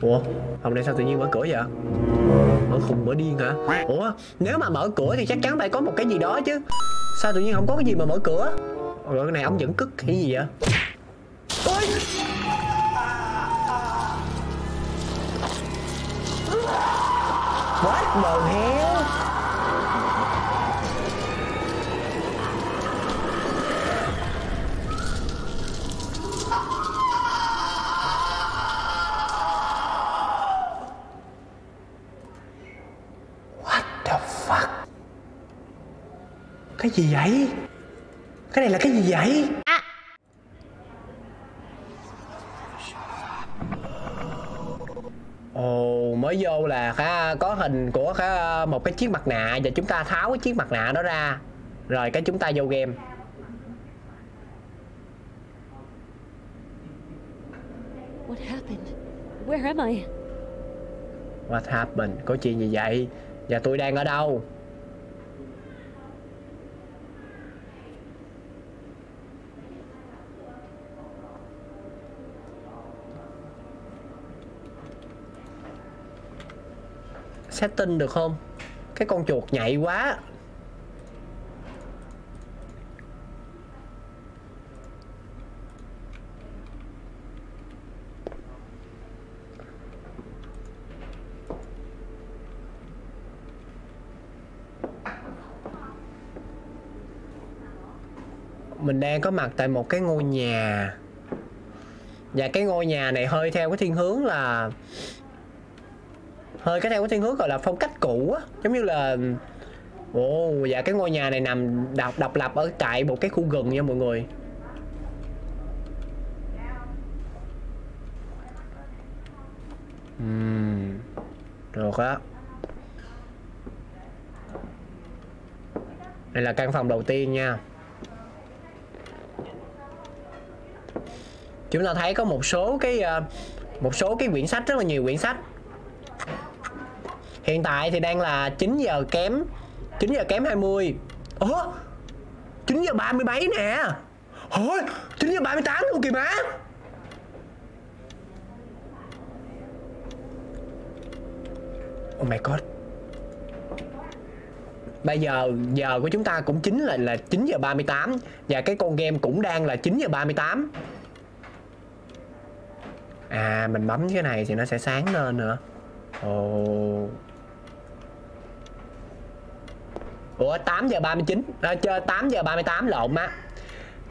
Ủa, phòng này sao tự nhiên mở cửa vậy? Mở khùng mở điên hả? Ủa, nếu mà mở cửa thì chắc chắn phải có một cái gì đó chứ. Sao tự nhiên không có cái gì mà mở cửa? Rồi cái này ông vẫn cứt cái gì vậy? Ôi! What the hell? What the fuck? Cái gì vậy? Cái này là cái gì vậy? Ồ, mới vô là khá có hình của khá một cái chiếc mặt nạ, và chúng ta tháo cái chiếc mặt nạ đó ra rồi cái chúng ta vô game. What happened? Where am I? What happened? Có chuyện gì vậy? Và tôi đang ở đâu? Setting được không? Cái con chuột nhạy quá. Mình đang có mặt tại một cái ngôi nhà, và cái ngôi nhà này hơi theo cái thiên hướng là gọi là phong cách cũ á, giống như là dạ cái ngôi nhà này nằm độc lập ở tại một cái khu rừng nha mọi người. Được á. Đây là căn phòng đầu tiên nha. Chúng ta thấy có một số cái quyển sách, rất là nhiều quyển sách. Hiện tại thì đang là 9 giờ kém 20. Ủa, 9 giờ 30 mấy nè. Ủa, 9 giờ 38 luôn kìa má. Oh my god. Bây giờ giờ của chúng ta cũng chính là 9 giờ 38. Và cái con game cũng đang là 9 giờ 38. À, mình bấm cái này thì nó sẽ sáng lên nữa. Ủa, 8 giờ 39, 8 giờ 38 lộn má.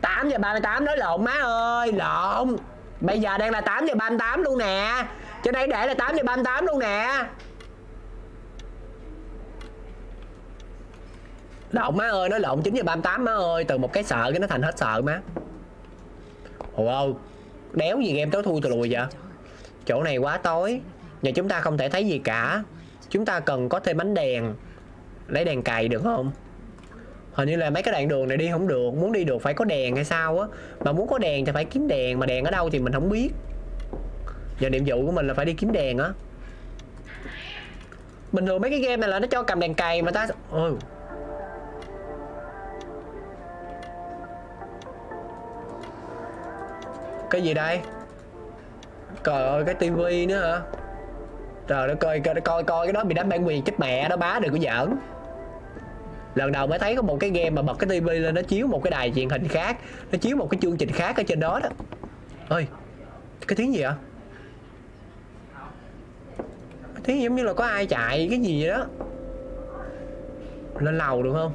8 giờ 38 nói lộn má ơi, lộn. Bây giờ đang là 8 giờ 38 luôn nè. Trên đây để là 8 giờ 38 luôn nè. Lộn má ơi, nói lộn 9 giờ 38 má ơi. Từ một cái sợ cái nó thành hết sợ má. Ồ, đéo gì game tối thui tụi lùi vậy. Chỗ này quá tối và chúng ta không thể thấy gì cả. Chúng ta cần có thêm ánh đèn. Lấy đèn cày được không? Hình như là mấy cái đoạn đường này đi không được. Muốn đi được phải có đèn hay sao á. Mà muốn có đèn thì phải kiếm đèn. Mà đèn ở đâu thì mình không biết. Giờ nhiệm vụ của mình là phải đi kiếm đèn á. Bình thường mấy cái game này là nó cho cầm đèn cày mà ta... Ôi. Cái gì đây? Trời ơi, cái tivi nữa hả? Trời đất ơi, coi cái đó bị đánh bản quyền chết mẹ đó bá, đừng có giỡn. Lần đầu mới thấy có một cái game mà bật cái tivi lên nó chiếu một cái đài truyền hình khác, nó chiếu một cái chương trình khác ở trên đó đó. Ơi, cái tiếng gì vậy? Cái tiếng giống như là có ai chạy cái gì vậy đó. Lên lầu được không?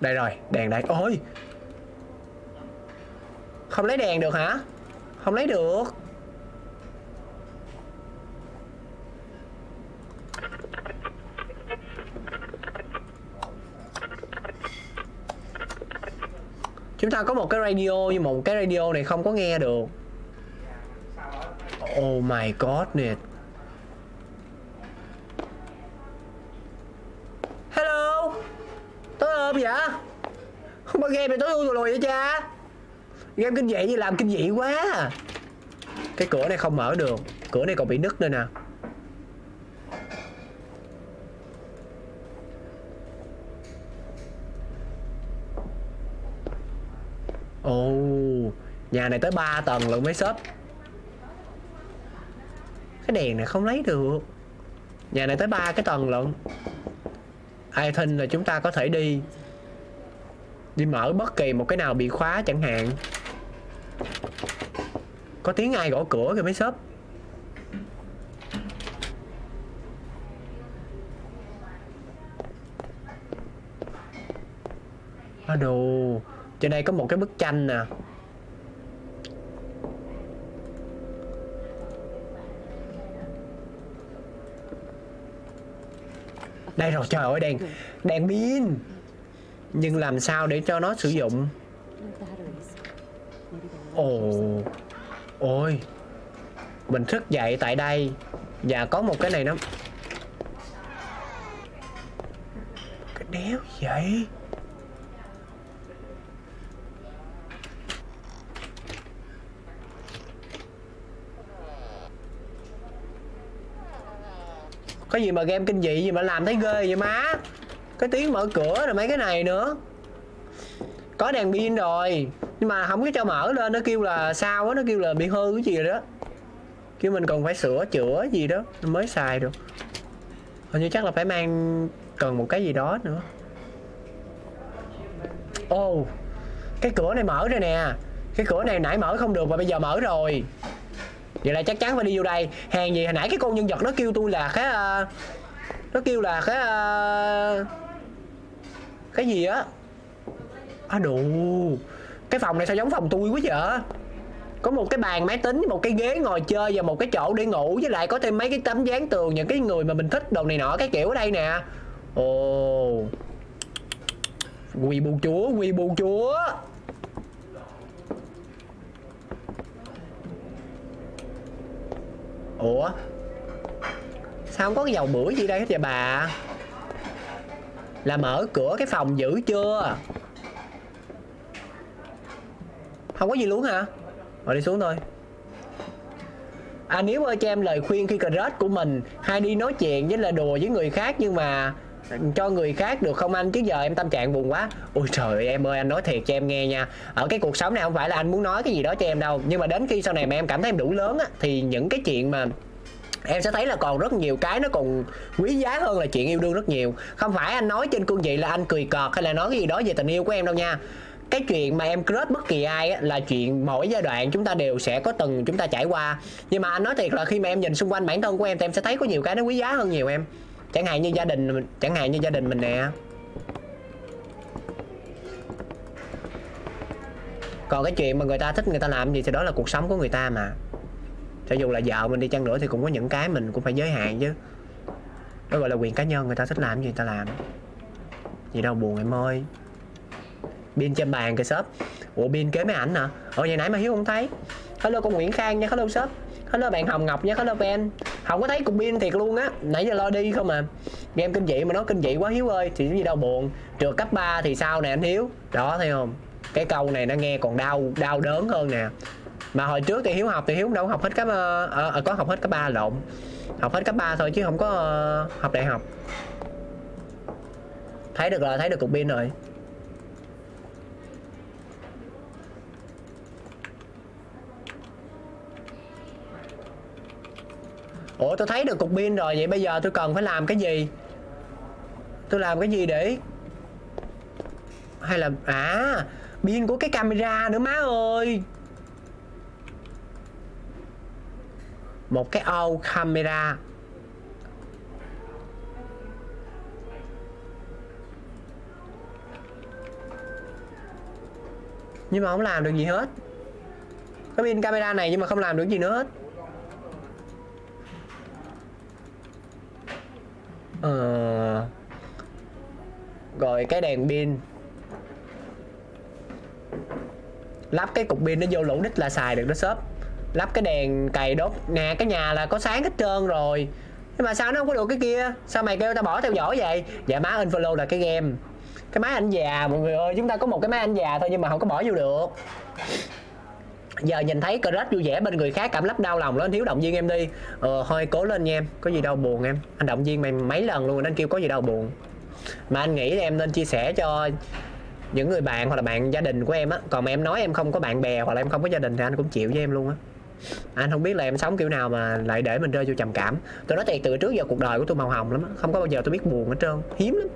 Đây rồi, đèn đây. Ôi, không lấy đèn được hả? Không lấy được. Chúng ta có một cái radio, nhưng mà một cái radio này không có nghe được. Oh my god nè. Hello, tối hôm vậy? Không có game này tối hôm rồi vậy cha. Game kinh dị thì làm kinh dị quá. Cái cửa này không mở được. Cửa này còn bị nứt nữa nè. Ồ, nhà này tới 3 tầng lận mấy shop. Cái đèn này không lấy được. Nhà này tới 3 cái tầng lận. I think là chúng ta có thể đi đi mở bất kỳ một cái nào bị khóa chẳng hạn. Có tiếng ai gõ cửa kìa mấy shop. À đồ, trên đây có một cái bức tranh nè. Đây rồi, trời ơi, đèn pin. Nhưng làm sao để cho nó sử dụng? Ồ, ôi, mình thức dậy tại đây. Và có một cái này nó. Cái đéo vậy? Có gì mà game kinh dị gì mà làm thấy ghê vậy má. Cái tiếng mở cửa rồi mấy cái này nữa. Có đèn pin rồi nhưng mà không có cho mở lên, nó kêu là sao á, nó kêu là bị hư cái gì rồi đó. Kêu mình cần phải sửa chữa gì đó mới xài được. Hình như chắc là phải mang cần một cái gì đó nữa. Ô, cái cửa này mở rồi nè. Cái cửa này nãy mở không được mà bây giờ mở rồi. Vậy là chắc chắn phải đi vô đây. Hàng gì hồi nãy cái con nhân vật nó kêu tôi là cái nó kêu là cái gì á. À đù, cái phòng này sao giống phòng tôi quá vậy. Có một cái bàn máy tính, một cái ghế ngồi chơi và một cái chỗ để ngủ, với lại có thêm mấy cái tấm dán tường những cái người mà mình thích đồ này nọ cái kiểu ở đây nè. Ồ, quy bu chúa, quy bu chúa. Ủa, sao không có cái dầu bưởi gì đây hết vậy bà? Là mở cửa cái phòng giữ chưa? Không có gì luôn hả? Rồi đi xuống thôi. À, nếu ơi cho em lời khuyên khi crush của mình hay đi nói chuyện với là đùa với người khác nhưng mà cho người khác được không anh, chứ giờ em tâm trạng buồn quá. Ôi trời ơi, em ơi, anh nói thiệt cho em nghe nha. Ở cái cuộc sống này không phải là anh muốn nói cái gì đó cho em đâu, nhưng mà đến khi sau này mà em cảm thấy em đủ lớn á, thì những cái chuyện mà em sẽ thấy là còn rất nhiều cái nó còn quý giá hơn là chuyện yêu đương rất nhiều. Không phải anh nói trên cương vị là anh cười cợt hay là nói cái gì đó về tình yêu của em đâu nha. Cái chuyện mà em crush bất kỳ ai á, là chuyện mỗi giai đoạn chúng ta đều sẽ có từng chúng ta trải qua. Nhưng mà anh nói thiệt là khi mà em nhìn xung quanh bản thân của em thì em sẽ thấy có nhiều cái nó quý giá hơn nhiều em. Chẳng hạn như gia đình mình, chẳng hạn như gia đình mình nè. Còn cái chuyện mà người ta thích người ta làm gì thì đó là cuộc sống của người ta mà. Cho dù là vợ mình đi chăng nữa thì cũng có những cái mình cũng phải giới hạn chứ. Đó gọi là quyền cá nhân, người ta thích làm gì người ta làm. Gì đâu buồn em ơi. Pin trên bàn kìa shop. Ủa, pin kế máy ảnh hả? Ồ, vậy nãy mà Hiếu không thấy. Hello con Nguyễn Khang nha, hello shop. Hello bạn Hồng Ngọc nha, hello Ben. Không có thấy cục pin thiệt luôn á. Nãy giờ lo đi không à. Game kinh dị mà nói kinh dị quá Hiếu ơi. Thì cái gì đâu buồn. Trượt cấp 3 thì sao nè anh Hiếu. Đó thấy không. Cái câu này nó nghe còn đau đớn hơn nè. Mà hồi trước thì Hiếu học thì Hiếu đâu học hết cấp có học hết cấp 3 lộn. Học hết cấp 3 thôi chứ không có học đại học. Thấy được rồi, thấy được cục pin rồi. Ủa, tôi thấy được cục pin rồi, vậy bây giờ tôi cần phải làm cái gì? Tôi làm cái gì để... Hay là... À, pin của cái camera nữa má ơi. Một cái ô camera. Nhưng mà không làm được gì hết. Cái pin camera này nhưng mà không làm được gì nữa hết. Rồi cái đèn pin. Lắp cái cục pin nó vô lỗ đít là xài được đó shop. Lắp cái đèn cày đốt nè, cái nhà là có sáng hết trơn rồi. Nhưng mà sao nó không có được cái kia? Sao mày kêu tao bỏ theo dõi vậy? Dạ má, unfollow là cái game. Cái máy ảnh già mọi người ơi, chúng ta có một cái máy ảnh già thôi nhưng mà không có bỏ vô được. Giờ nhìn thấy crush vui vẻ bên người khác cảm lắm đau lòng lắm. Anh Hiếu động viên em đi. Thôi cố lên nha em. Có gì đâu buồn em. Anh động viên mày mấy lần luôn rồi, anh kêu có gì đâu buồn. Mà anh nghĩ là em nên chia sẻ cho những người bạn hoặc là bạn gia đình của em á. Còn mà em nói em không có bạn bè hoặc là em không có gia đình thì anh cũng chịu với em luôn á. Anh không biết là em sống kiểu nào mà lại để mình rơi vô trầm cảm. Tôi nói thiệt, từ trước giờ cuộc đời của tôi màu hồng lắm á, không có bao giờ tôi biết buồn hết trơn, hiếm lắm.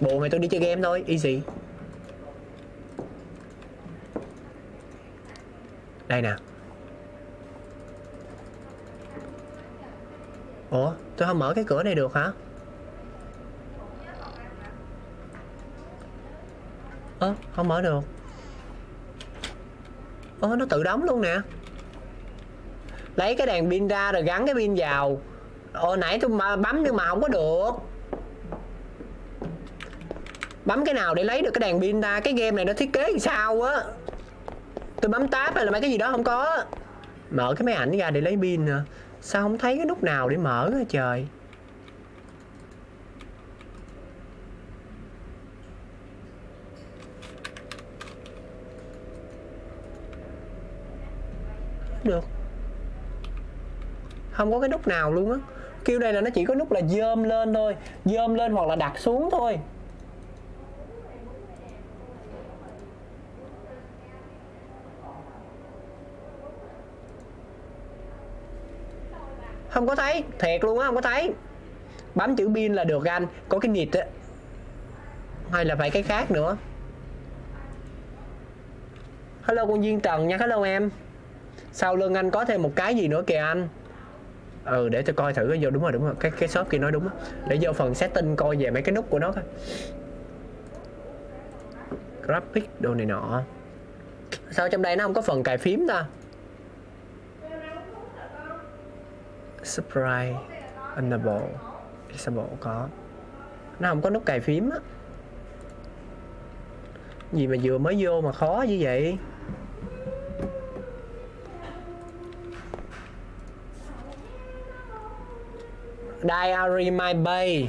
Buồn thì tôi đi chơi game thôi, easy. Đây nè. Ủa, tôi không mở cái cửa này được hả? Ơ, không mở được. Ơ, nó tự đóng luôn nè. Lấy cái đèn pin ra rồi gắn cái pin vào. Ồ, nãy tôi bấm nhưng mà không có được. Bấm cái nào để lấy được cái đèn pin ra? Cái game này nó thiết kế làm sao á. Tôi bấm tab hay là mấy cái gì đó không có. Mở cái máy ảnh ra để lấy pin nè. Sao không thấy cái nút nào để mở hả trời. Được. Không có cái nút nào luôn á. Kiểu đây là nó chỉ có nút là dơm lên thôi. Dơm lên hoặc là đặt xuống thôi. Không có thấy, thiệt luôn á, không có thấy. Bấm chữ pin là được anh. Có cái nịt á. Hay là phải cái khác nữa. Hello con Duyên Trần nha, hello em. Sau lưng anh có thêm một cái gì nữa kìa anh. Ừ, để tôi coi thử vô, đúng rồi, cái shop kia nói đúng á. Để vô phần setting coi về mấy cái nút của nó coi. Graphic, đồ này nọ. Sao trong đây nó không có phần cài phím ta? Surprise, enable, disable có. Nó không có nút cài phím á. Gì mà vừa mới vô mà khó như vậy. Diary my bay.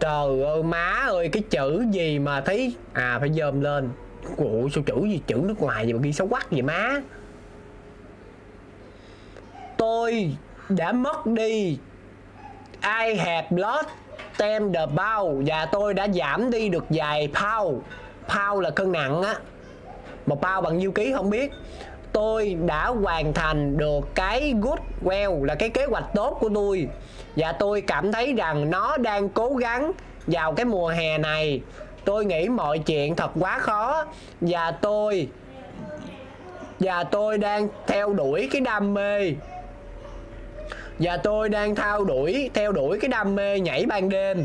Trời ơi má ơi, cái chữ gì mà thấy. À phải dòm lên. Ủa sao chữ gì, chữ nước ngoài gì mà ghi xấu quắc vậy má. Tôi đã mất đi. I have lost 10 the pound. Và tôi đã giảm đi được vài pound. Pound là cân nặng á. Một pound bằng nhiêu ký không biết. Tôi đã hoàn thành được cái good well là cái kế hoạch tốt của tôi. Và tôi cảm thấy rằng nó đang cố gắng vào cái mùa hè này. Tôi nghĩ mọi chuyện thật quá khó. Và tôi đang theo đuổi cái đam mê. Và tôi đang theo đuổi cái đam mê nhảy ban đêm.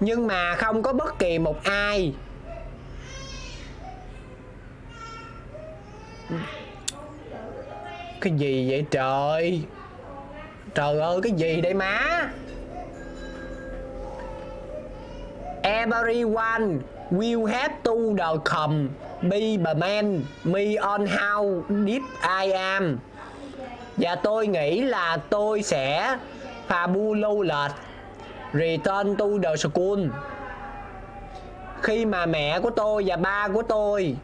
Nhưng mà không có bất kỳ một ai. Cái gì vậy trời. Trời ơi cái gì đây má. Everyone will have to come be the man me on how deep I am. Và tôi nghĩ là tôi sẽ fabulous return to the school. Khi mà mẹ của tôi và ba của tôi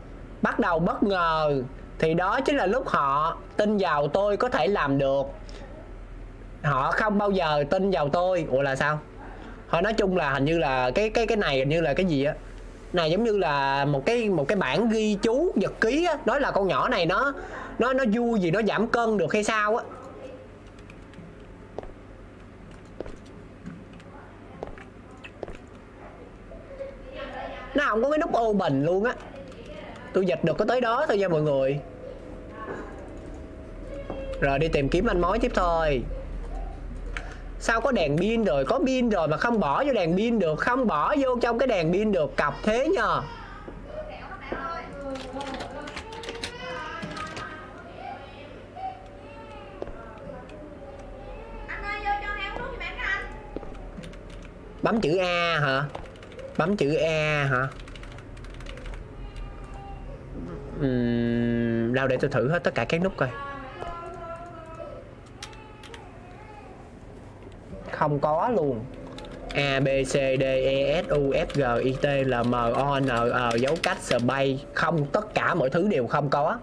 bắt đầu bất ngờ thì đó chính là lúc họ tin vào tôi có thể làm được. Họ không bao giờ tin vào tôi. Ủa là sao? Họ nói chung là hình như là cái này hình như là cái gì á. Này giống như là một cái bản ghi chú nhật ký á, nói là con nhỏ này nó vui gì nó giảm cân được hay sao á. Nó không có cái nút ô bình luôn á. Tôi dịch được có tới đó thôi nha mọi người. Rồi đi tìm kiếm anh mối tiếp thôi. Sao có đèn pin rồi, có pin rồi mà không bỏ vô đèn pin được. Không bỏ vô trong cái đèn pin được, cọc thế nhờ. Bấm chữ A hả? Bấm chữ A hả? Đâu để tôi thử hết tất cả các nút coi. Không có luôn. A B C D E S U F G I T L M O N O dấu cách space không, tất cả mọi thứ đều không có.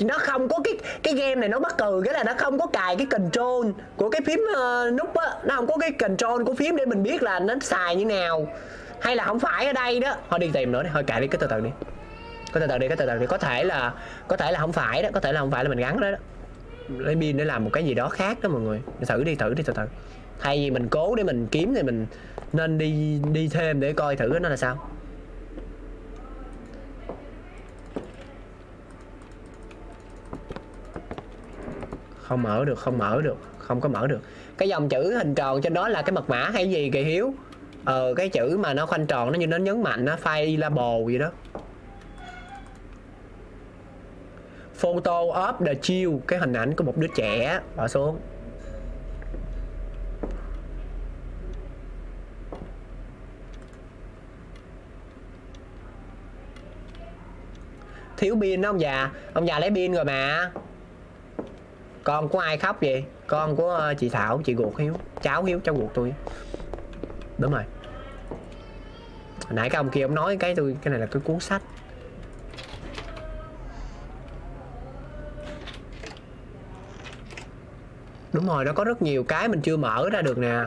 Nó không có cái game này nó mắc cười cái là nó không có cài cái control của cái phím nút á, nó không có cái control của phím để mình biết là nó xài như nào, hay là không phải ở đây đó. Thôi đi tìm nữa đi, thôi cài đi, cái từ từ đi, có từ từ đi, cái từ từ đi. Có thể là không phải đó, có thể là không phải là mình gắn đó, đó. Lấy pin để làm một cái gì đó khác đó mọi người. Mình thử đi, từ từ. Thay vì mình cố để mình kiếm thì mình nên đi thêm để coi thử nó là sao. Không mở được, không có mở được. Cái dòng chữ hình tròn trên đó là cái mật mã hay gì kìa Hiếu? Cái chữ mà nó khoanh tròn nó như nó nhấn mạnh nó file label gì đó. Photo of the child, cái hình ảnh của một đứa trẻ, bỏ xuống. Thiếu pin đó ông già, lấy pin rồi mà. Con của ai khóc vậy? Con của chị Thảo, chị ruột Hiếu, cháu Hiếu, cháu ruột tôi. Đúng rồi. Hồi nãy cái ông kia ông nói cái tôi, cái này là cái cuốn sách. Đúng rồi, nó có rất nhiều cái mình chưa mở ra được nè.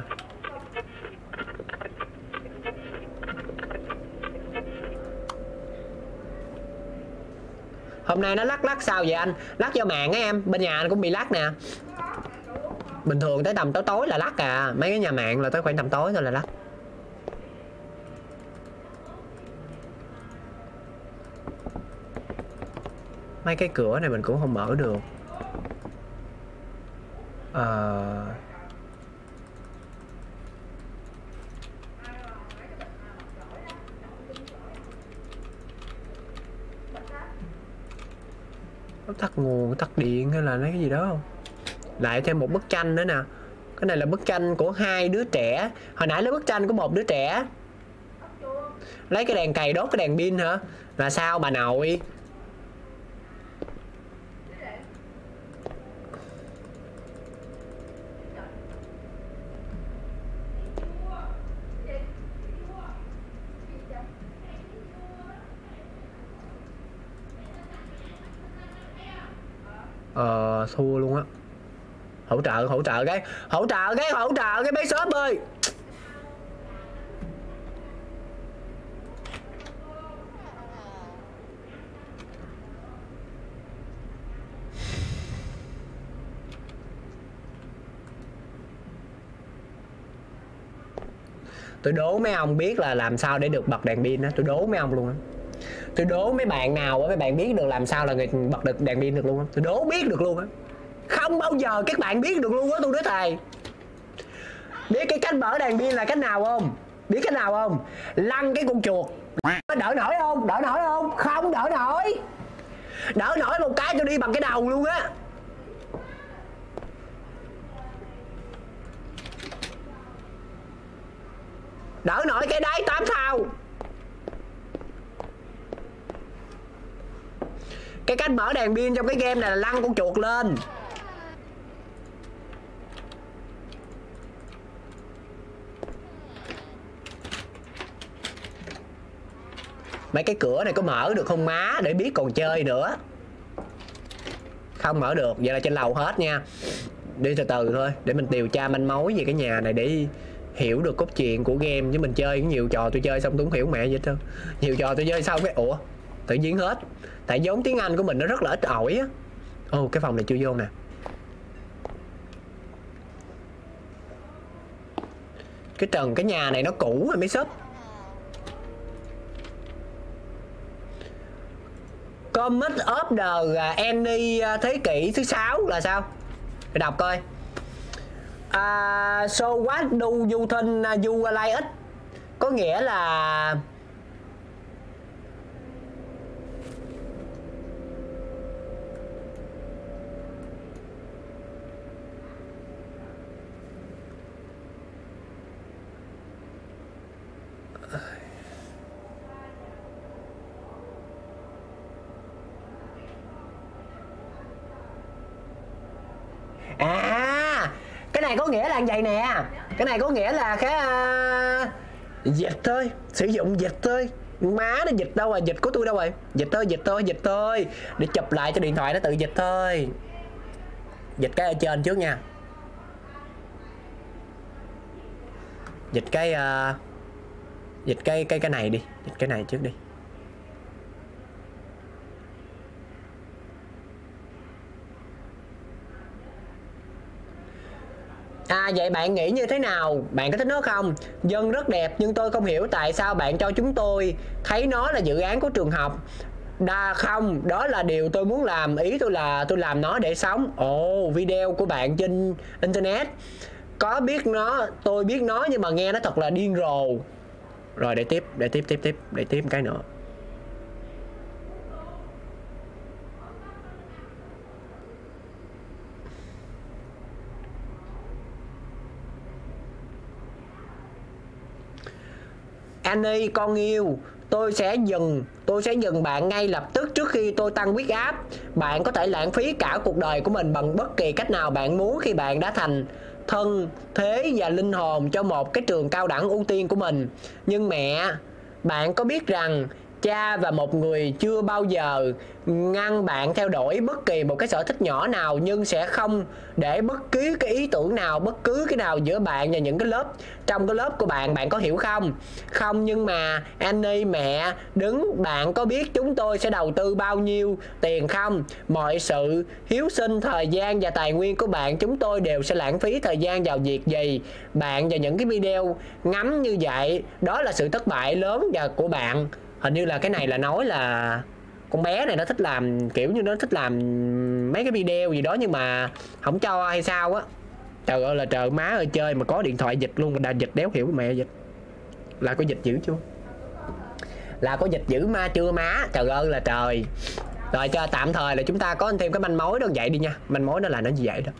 Hôm nay nó lắc sao vậy anh? Lắc do mạng á em, bên nhà anh cũng bị lắc nè. Bình thường tới tầm tối là lắc à, mấy cái nhà mạng là tới khoảng tầm tối thôi là lắc. Mấy cái cửa này mình cũng không mở được. Nó tắt nguồn, tắt điện hay là cái gì đó không? Lại thêm một bức tranh nữa nè. Cái này là bức tranh của hai đứa trẻ. Hồi nãy lấy bức tranh của một đứa trẻ. Lấy cái đèn cày đốt cái đèn pin hả? Là sao bà nội? Thua luôn á. Hỗ trợ cái mấy shop ơi. Tôi đố mấy ông biết là làm sao để được bật đèn pin á, tôi đố mấy ông luôn á. Tôi đố mấy bạn nào á, mấy bạn biết được làm sao là người bật được đèn pin được luôn á, tôi đố biết được luôn á. Không bao giờ các bạn biết được luôn á, tôi nói thề. Biết cái cách mở đèn pin là cách nào không? Biết cách nào không? Lăn cái con chuột. Đỡ nổi không? Không đỡ nổi. Đỡ nổi một cái tôi đi bằng cái đầu luôn á. Đỡ nổi cái đấy 8 thao. Cái cách mở đèn pin trong cái game này là lăn con chuột lên. Mấy cái cửa này có mở được không má, để biết còn chơi nữa. Không mở được, vậy là trên lầu hết nha. Đi từ từ thôi, để mình điều tra manh mối về cái nhà này để hiểu được cốt truyện của game. Chứ mình chơi nhiều trò tôi chơi xong tôi không hiểu mẹ vậy thôi. Nhiều trò tôi chơi xong cái ủa tự nhiên hết, tại vốn tiếng Anh của mình nó rất là ít ỏi á. Ô, cái phòng này chưa vô nè. Cái trần cái nhà này nó cũ rồi mới sấp. Comic of the Annie thế kỷ thứ 6 là sao? Để đọc coi. So what do you think you like it? Có nghĩa là à, cái này có nghĩa là như vậy nè. Cái này có nghĩa là cái dịch thôi, sử dụng dịch thôi. Má nó dịch đâu rồi, dịch của tôi đâu rồi. Dịch thôi để chụp lại cho điện thoại nó tự dịch thôi. Dịch cái ở trên trước nha. Dịch cái dịch cái này đi, dịch cái này trước đi. À vậy bạn nghĩ như thế nào? Bạn có thích nó không? Dân rất đẹp nhưng tôi không hiểu tại sao bạn cho chúng tôi thấy nó là dự án của trường học. Đa không, đó là điều tôi muốn làm. Ý tôi là tôi làm nó để sống. Ồ, video của bạn trên internet. Có biết nó, tôi biết nó nhưng mà nghe nó thật là điên rồ. Rồi để tiếp cái nữa. Annie con yêu, tôi sẽ dừng bạn ngay lập tức trước khi tôi tăng huyết áp. Bạn có thể lãng phí cả cuộc đời của mình bằng bất kỳ cách nào bạn muốn khi bạn đã thành thân, thế và linh hồn cho một cái trường cao đẳng ưu tiên của mình. Nhưng mẹ, bạn có biết rằng cha và một người chưa bao giờ ngăn bạn theo đuổi bất kỳ một cái sở thích nhỏ nào, nhưng sẽ không để bất cứ cái ý tưởng nào, bất cứ cái nào giữa bạn và những cái lớp trong cái lớp của bạn. Bạn có hiểu không? Không, nhưng mà Annie mẹ đứng, bạn có biết chúng tôi sẽ đầu tư bao nhiêu tiền không? Mọi sự hiếu sinh, thời gian và tài nguyên của bạn chúng tôi đều sẽ lãng phí thời gian vào việc gì? Bạn và những cái video ngắm như vậy, đó là sự thất bại lớn và của bạn. Hình như là cái này là nói là con bé này nó thích làm kiểu như nó thích làm mấy cái video gì đó nhưng mà không cho hay sao á. Trời ơi là trời, má ơi chơi mà có điện thoại dịch luôn, đã dịch đéo hiểu mẹ dịch. Là có dịch dữ chưa? Là có dịch dữ ma chưa má? Trời ơi là trời. Rồi cho tạm thời là chúng ta có thêm cái manh mối đó vậy đi nha. Manh mối nó là nó như vậy đó.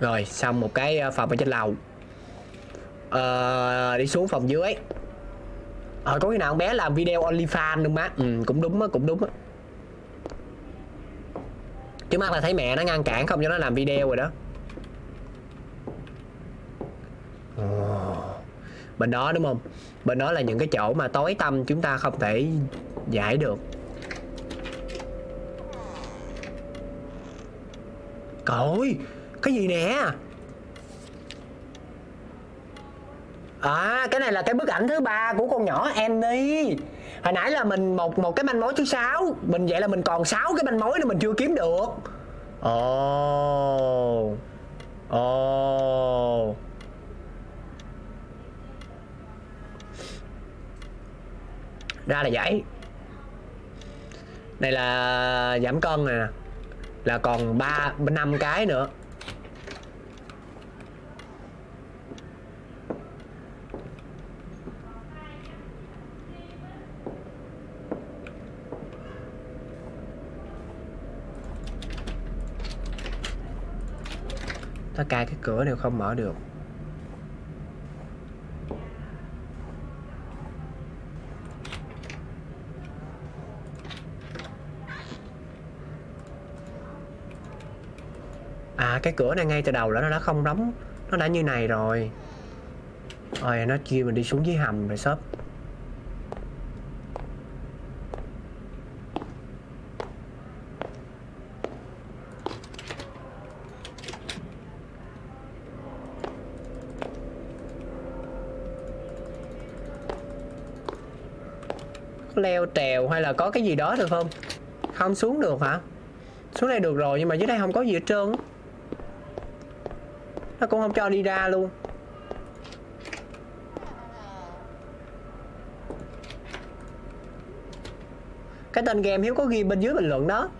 Rồi xong một cái phòng ở trên lầu. Đi xuống phòng dưới. Có khi nào con bé làm video OnlyFans luôn má. Cũng đúng á. Chứ mắc là thấy mẹ nó ngăn cản không cho nó làm video rồi đó. Bên đó đúng không? Bên đó là những cái chỗ mà tối tăm chúng ta không thể giải được. Cội, cái gì nè? À, cái này là cái bức ảnh thứ ba của con nhỏ Annie. Hồi nãy là mình một cái manh mối thứ 6. Mình vậy là mình còn 6 cái manh mối nữa mình chưa kiếm được. Ồ. Ra là vậy. Này là giảm cân nè. Là còn 5 cái nữa. Ta cài cái cửa này không mở được. À cái cửa này ngay từ đầu là nó đã không đóng. Nó đã như này rồi. Rồi nó chia mình đi xuống dưới hầm rồi shop. Leo trèo hay là có cái gì đó được không? Không xuống được hả? Xuống đây được rồi nhưng mà dưới đây không có gì hết trơn. Nó cũng không cho đi ra luôn. Cái tên game Hiếu có ghi bên dưới bình luận đó.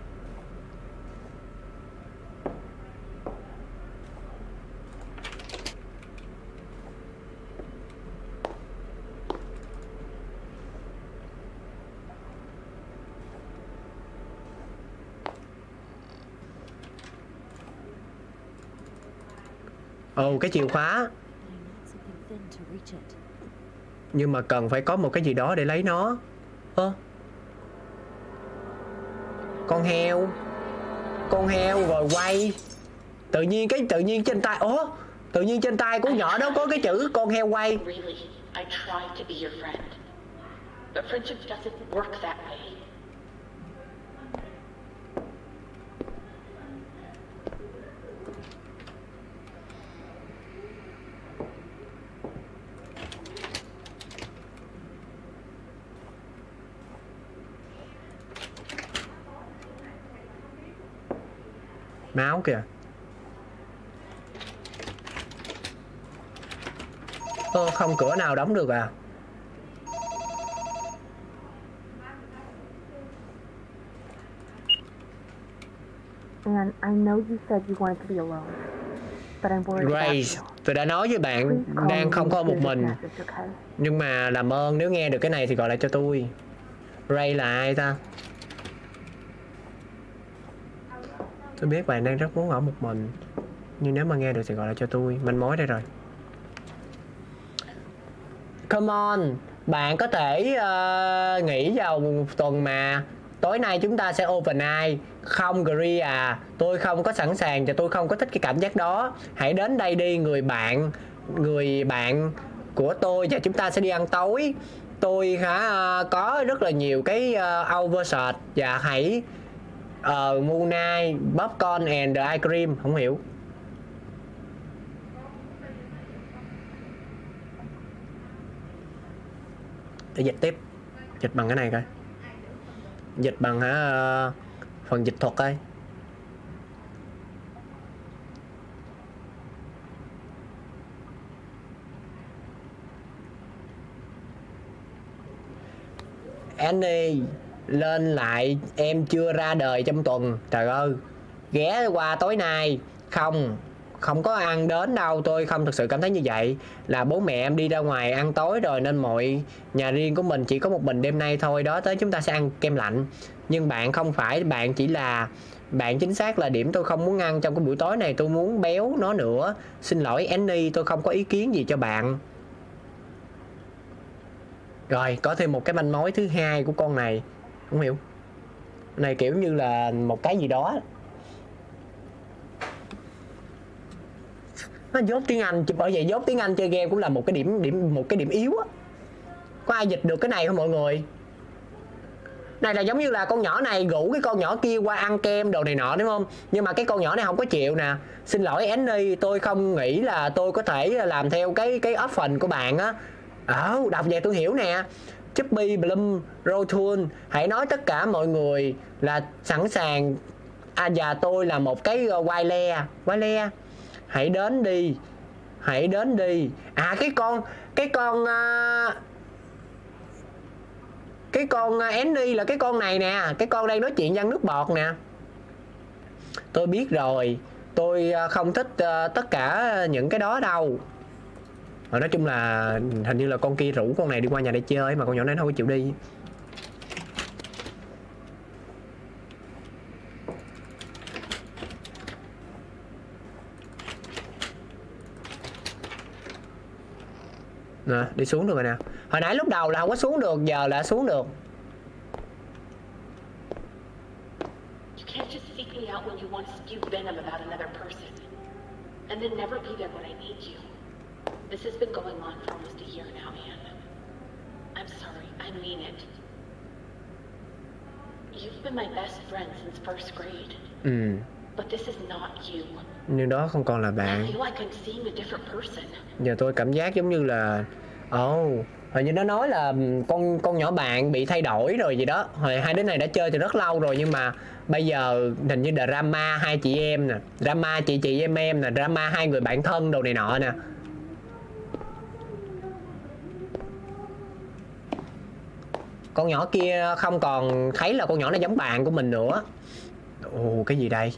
Cái chìa khóa. Nhưng mà cần phải có một cái gì đó để lấy nó. Con heo. con heo rồi quay. Tự nhiên cái trên tay, ố tự nhiên trên tay của nhỏ đó có cái chữ con heo quay. Máu kìa. Ơ không, cửa nào đóng được à? And I know you said you wanted to be alone, but I'm worried about you. Tôi đã nói với bạn đang không có một mình, nhưng mà làm ơn nếu nghe được cái này thì gọi lại cho tôi. Ray là ai ta? Tôi biết bạn đang rất muốn ở một mình, nhưng nếu mà nghe được thì gọi lại cho tôi. Manh mối đây rồi. Come on, bạn có thể nghỉ vào một tuần mà. Tối nay chúng ta sẽ open eye. Không Gary à, tôi không có sẵn sàng và tôi không có thích cái cảm giác đó. Hãy đến đây đi người bạn. Người bạn của tôi và chúng ta sẽ đi ăn tối. Tôi có rất là nhiều cái oversight. Và hãy Moon Knight, popcorn and ice cream. Không hiểu. Để dịch tiếp. Dịch bằng cái này coi. Dịch bằng phần dịch thuật coi. Annie lên lại, em chưa ra đời trong tuần. Trời ơi, ghé qua tối nay. Không, không có ăn đến đâu. Tôi không thực sự cảm thấy như vậy. Là bố mẹ em đi ra ngoài ăn tối rồi, nên mọi nhà riêng của mình chỉ có một mình đêm nay thôi. Đó, tới chúng ta sẽ ăn kem lạnh. Nhưng bạn không phải, bạn chỉ là, bạn chính xác là điểm tôi không muốn ăn trong cái buổi tối này. Tôi muốn béo nó nữa. Xin lỗi Annie, tôi không có ý kiến gì cho bạn. Rồi, có thêm một cái manh mối thứ hai của con này. Không hiểu. Này kiểu như là một cái gì đó. Nó dốt tiếng Anh, bởi vậy dốt tiếng Anh chơi game cũng là một cái điểm yếu á. Có ai dịch được cái này không mọi người? Này là giống như là con nhỏ này rủ cái con nhỏ kia qua ăn kem đồ này nọ đúng không? Nhưng mà cái con nhỏ này không có chịu nè. Xin lỗi Annie, tôi không nghĩ là tôi có thể làm theo cái option của bạn á. Đọc vậy tôi hiểu nè. Chippy Bloom Rotun, hãy nói tất cả mọi người là sẵn sàng. Và tôi là một cái quai le. Hãy đến đi, hãy đến đi. À cái con Annie là cái con này nè, cái con đang nói chuyện văn nước bọt nè. Tôi biết rồi, tôi không thích tất cả những cái đó đâu. Mà nói chung là hình như là con kia rủ con này đi qua nhà để chơi mà con nhỏ này nó không có chịu đi. Nè, đi xuống được rồi nè. Hồi nãy lúc đầu là không có xuống được, giờ là xuống được. This has been going on for almost a year now, Anne. I'm sorry, I mean it. You've been my best friend since first grade. But this is not you. Nhưng đó không còn là bạn. Giờ tôi cảm giác giống như là hình như nó nói là con nhỏ bạn bị thay đổi rồi gì đó. Hồi hai đứa này đã chơi từ rất lâu rồi, nhưng mà bây giờ hình như là drama hai chị em nè, drama chị em nè, drama hai người bạn thân đồ này nọ nè. Con nhỏ kia không còn thấy là con nhỏ nó giống bạn của mình nữa. Ồ, cái gì đây?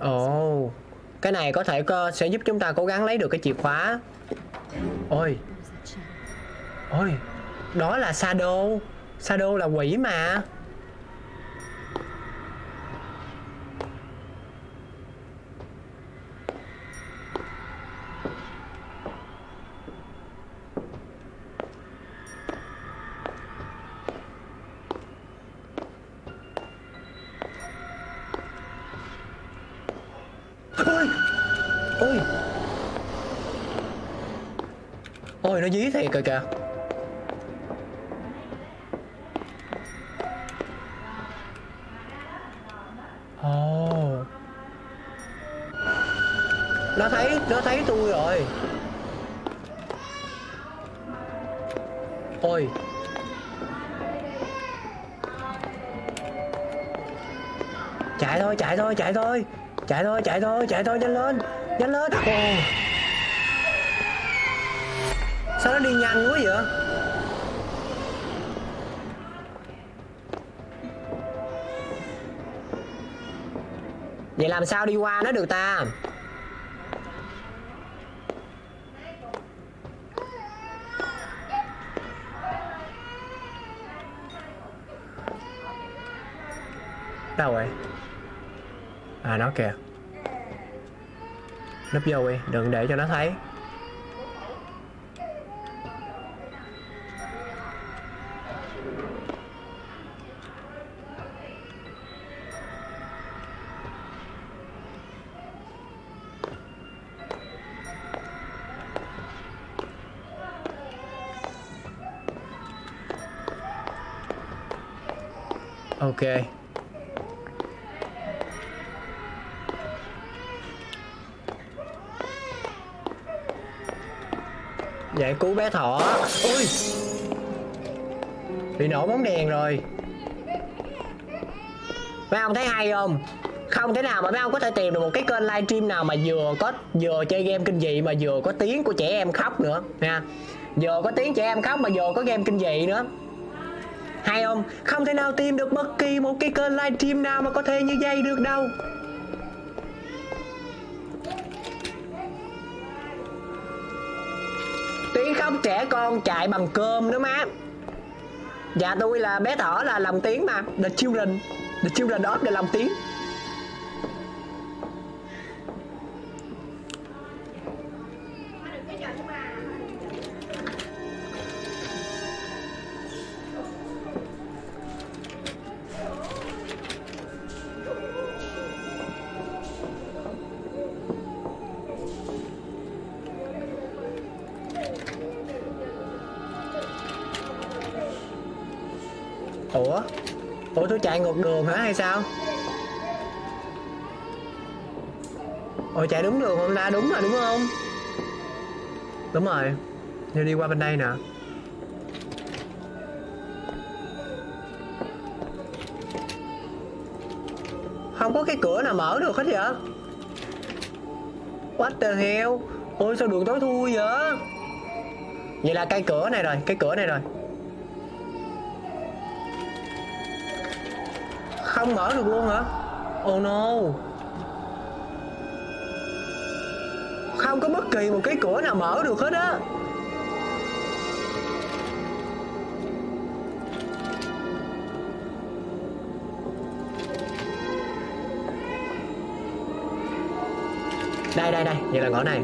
Ồ, cái này có thể sẽ giúp chúng ta cố gắng lấy được cái chìa khóa. Ôi, ôi, đó là Shadow. Shadow là quỷ mà. Ôi, nó dí thiệt rồi kìa. Oh. Nó thấy tôi rồi. Ôi. Chạy thôi, nhanh lên. Oh. Sao nó đi nhanh quá vậy? Vậy làm sao đi qua nó được ta? Đâu vậy? À, nó kìa. Núp vô đi, đừng để cho nó thấy. Ok. Giải cứu bé thỏ. Ui, bị nổ bóng đèn rồi. Mấy ông thấy hay không? Không thể nào mà mấy ông có thể tìm được một cái kênh livestream nào mà vừa chơi game kinh dị mà vừa có tiếng của trẻ em khóc nữa nha. Vừa có tiếng trẻ em khóc mà vừa có game kinh dị nữa. Hay không? Không thể nào tìm được bất kỳ một cái kênh livestream nào mà có thể như vậy được đâu. Tiếng khóc trẻ con chạy bằng cơm nữa má. Dạ tôi là bé thỏ là lòng tiếng mà. The children of the lòng tiếng. Ủa tôi chạy ngược đường hả hay sao? Ôi chạy đúng đường không ta? Đúng rồi đúng không? Đúng rồi. Nên đi qua bên đây nè. Không có cái cửa nào mở được hết vậy? What the hell? Ôi sao đường tối thui vậy? Vậy là cái cửa này rồi. Không mở được luôn hả? Oh no. Không có bất kỳ một cái cửa nào mở được hết á. Đây. Vậy là ngõ này.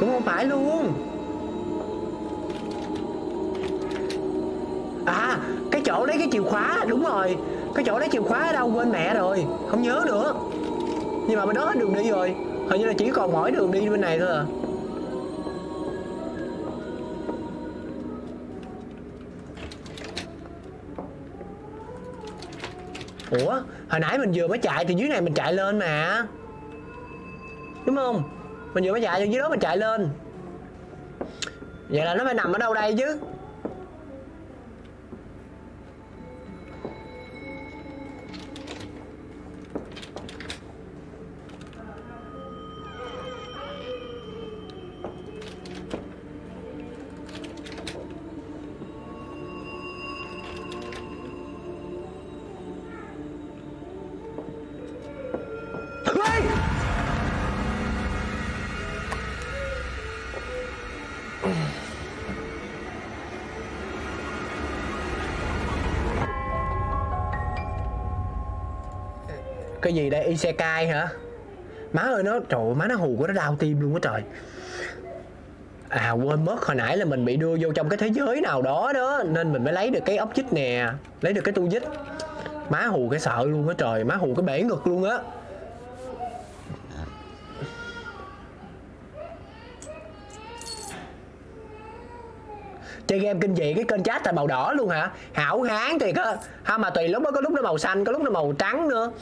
Cũng không phải luôn. À, cái chỗ lấy cái chìa khóa, đúng rồi. Cái chỗ lấy chìa khóa ở đâu quên mẹ rồi, không nhớ nữa. Nhưng mà bên đó hết đường đi rồi. Hình như là chỉ còn mỗi đường đi bên này thôi à. Ủa, hồi nãy mình vừa mới chạy từ dưới này mình chạy lên mà. Đúng không? Mình vừa mới chạy từ dưới đó mình chạy lên. Vậy là nó phải nằm ở đâu đây chứ. Cái gì đây, Isekai hả? Má ơi nó, trời ơi, má nó hù quá nó đau tim luôn á trời. À quên mất, hồi nãy là mình bị đưa vô trong cái thế giới nào đó đó, nên mình mới lấy được cái ốc chích nè, lấy được cái tu chích. Má hù cái sợ luôn á trời, má hù cái bể ngực luôn á. Chơi game kinh dị cái kênh chat tại màu đỏ luôn hả? Hảo hán thiệt á. Ha, mà tùy lúc đó, có lúc nó màu xanh, có lúc nó màu trắng nữa.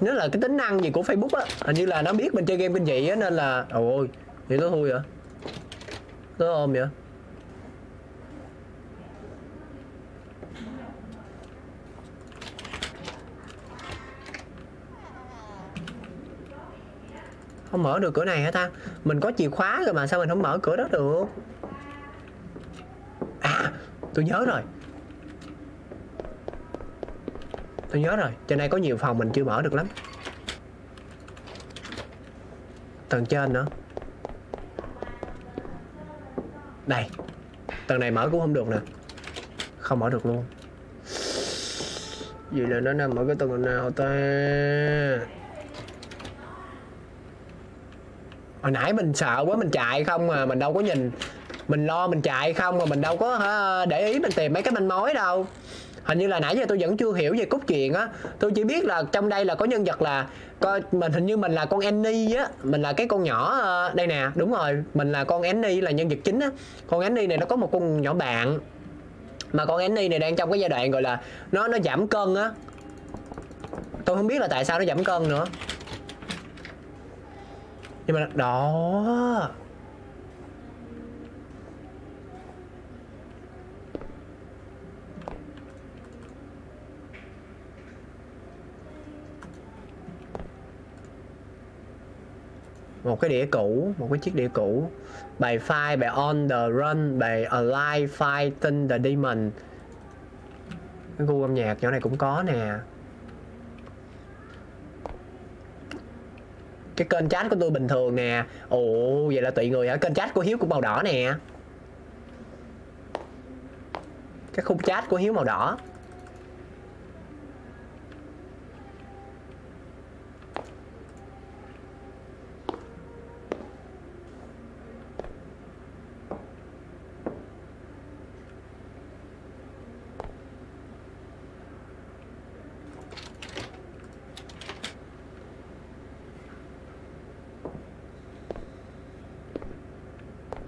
Nó là cái tính năng gì của Facebook á, hình như là nó biết mình chơi game kinh dị á nên là... Ôi, vậy nó thui hả? Nó ôm vậy? Không mở được cửa này hả ta? Mình có chìa khóa rồi mà sao mình không mở cửa đó được? À, tôi nhớ rồi. Tôi nhớ rồi, trên đây có nhiều phòng mình chưa mở được lắm. Tầng trên nữa. Đây, tầng này mở cũng không được nè. Không mở được luôn. Vậy là nó nằm ở cái tầng nào ta? Hồi nãy mình sợ quá mình chạy không mà mình đâu có nhìn. Mình lo mình chạy không mà mình đâu có để ý mình tìm mấy cái manh mối đâu. Hình như là nãy giờ tôi vẫn chưa hiểu về cốt truyện á. Tôi chỉ biết là trong đây là có nhân vật là coi mình, hình như mình là con Annie á, mình là cái con nhỏ đây nè, đúng rồi, mình là con Annie là nhân vật chính á. Con Annie này nó có một con nhỏ bạn mà con Annie này đang trong cái giai đoạn gọi là nó giảm cân á. Tôi không biết là tại sao nó giảm cân nữa. Nhưng mà đó một cái đĩa cũ, một cái chiếc đĩa cũ, bài file, bài on the run, bài alive fighting the demon. Cái gu âm nhạc chỗ này cũng có nè. Cái kênh chat của tôi bình thường nè. Ồ vậy là tùy người hả? Kênh chat của Hiếu cũng màu đỏ nè. Cái khung chat của Hiếu màu đỏ.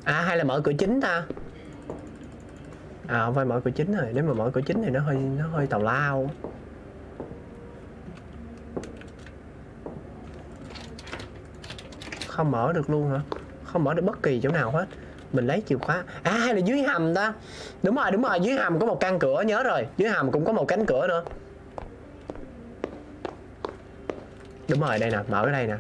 À hay là mở cửa chính ta? À không phải mở cửa chính rồi, nếu mà mở cửa chính thì nó hơi tào lao. Không mở được luôn hả? Không mở được bất kỳ chỗ nào hết. Mình lấy chìa khóa. À hay là dưới hầm ta? Đúng rồi, dưới hầm có một căn cửa, nhớ rồi. Dưới hầm cũng có một cánh cửa nữa. Đúng rồi, đây nè, mở ở đây nè.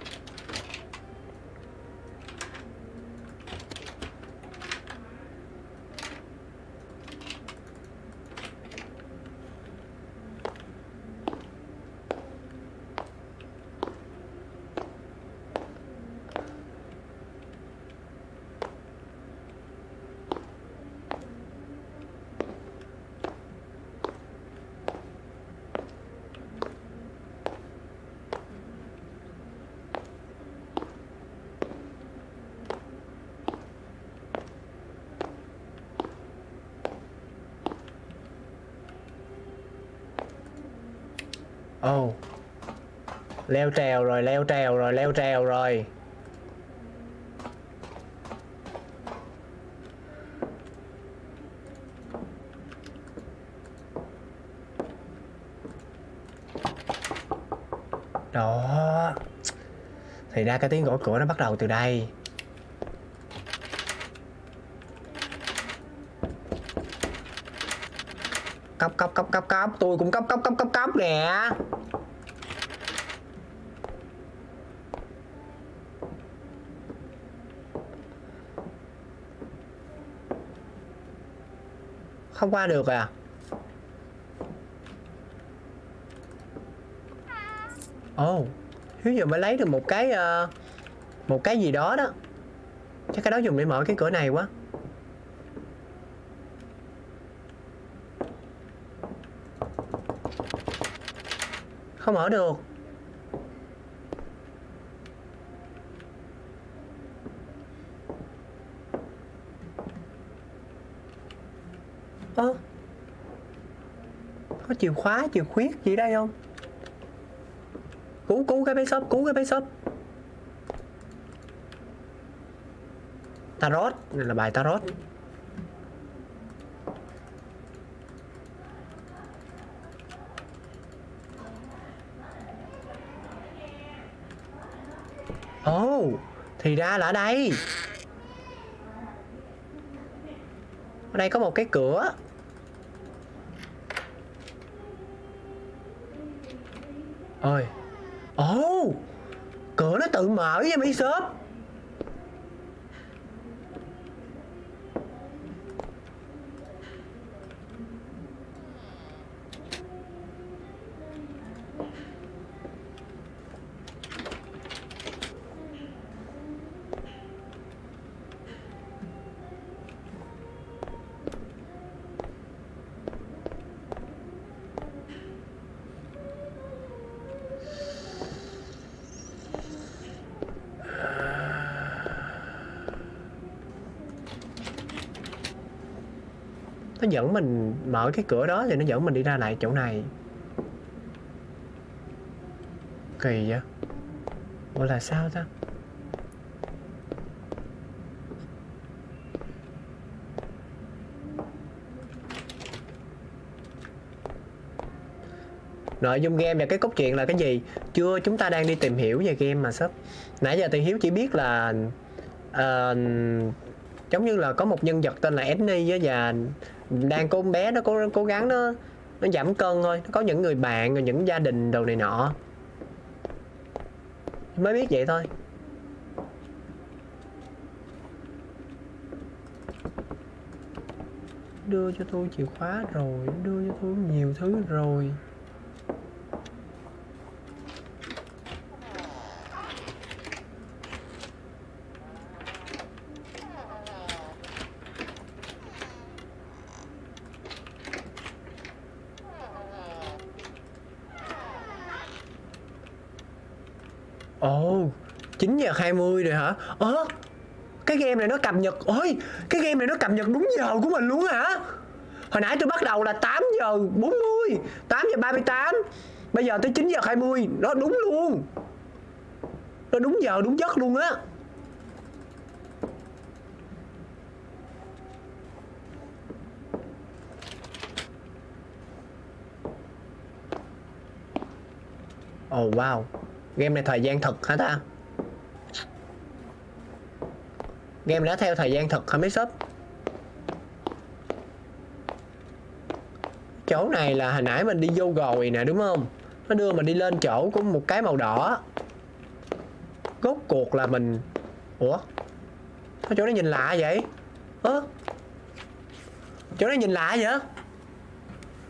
Oh. Leo trèo rồi, leo trèo rồi, leo trèo rồi. Đó. Thì ra cái tiếng gõ cửa nó bắt đầu từ đây. Cốc cốc cốc cốc cốc, tôi cũng cốc cốc cốc cốc cốc nè. Không qua được à? Ồ, Hiếu giờ mới lấy được một cái gì đó đó. Chắc cái đó dùng để mở cái cửa này quá. Không mở được. chìa khóa, chìa khuyết gì đây không? Cứu cái base up, cứu cái base up. Tarot, này là bài tarot. Ồ, thì ra là ở đây. Ở đây có một cái cửa. Ôi. Ồ, cửa nó tự mở với mấy shop. Nó dẫn mình mở cái cửa đó, rồi nó dẫn mình đi ra lại chỗ này. Kỳ vậy. Ủa là sao ta? Nội dung game và cái cốt truyện là cái gì? Chưa, chúng ta đang đi tìm hiểu về game mà sắp. Nãy giờ thì Hiếu chỉ biết là giống như là có một nhân vật tên là Annie và đang cô bé nó cố gắng nó giảm cân thôi, nó có những người bạn rồi những gia đình đồ này nọ, mới biết vậy thôi. Đưa cho tôi chìa khóa rồi, đưa cho tôi nhiều thứ rồi. Ồ, 9:20 rồi hả? Cái game này nó cập nhật. Ôi, cái game này nó cập nhật đúng giờ của mình luôn hả? Hồi nãy tôi bắt đầu là 8:40, 8:38. Bây giờ tới 9:20, nó đúng luôn. Nó đúng giờ, đúng giấc luôn á. Oh wow. Game này thời gian thật hả ta? Game đã theo thời gian thật hả mấy shop? Chỗ này là hồi nãy mình đi vô rồi nè đúng không? Nó đưa mình đi lên chỗ của một cái màu đỏ. Rốt cuộc là mình... Ủa? Chỗ này nhìn lạ vậy? Ơ? Chỗ này nhìn lạ vậy?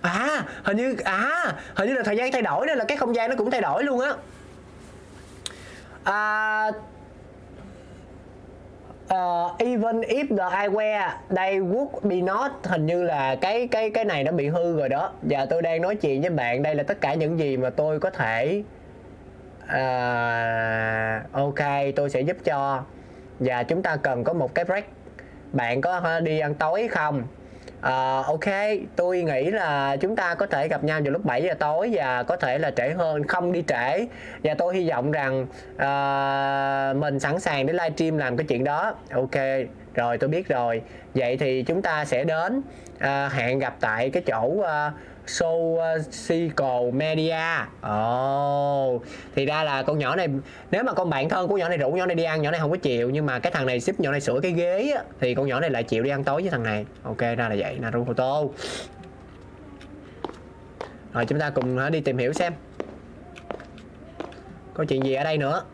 À! Hình như là thời gian thay đổi nên là cái không gian nó cũng thay đổi luôn á. Even if the eyewear they would be not, hình như là cái này đã bị hư rồi đó. Và tôi đang nói chuyện với bạn, đây là tất cả những gì mà tôi có thể. Ok, tôi sẽ giúp cho. Và chúng ta cần có một cái break. Bạn có đi ăn tối không? Ok, tôi nghĩ là chúng ta có thể gặp nhau vào lúc 7 giờ tối và có thể là trễ hơn, không đi trễ. Và tôi hy vọng rằng mình sẵn sàng để livestream làm cái chuyện đó. Ok, rồi tôi biết rồi. Vậy thì chúng ta sẽ đến hẹn gặp tại cái chỗ Social Media. Thì ra là con nhỏ này, nếu mà con bạn thân của nhỏ này rủ nhỏ này đi ăn, nhỏ này không có chịu. Nhưng mà cái thằng này xếp nhỏ này sửa cái ghế á, thì con nhỏ này lại chịu đi ăn tối với thằng này. Ok, ra là vậy, Naruto. Rồi chúng ta cùng đi tìm hiểu xem có chuyện gì ở đây nữa.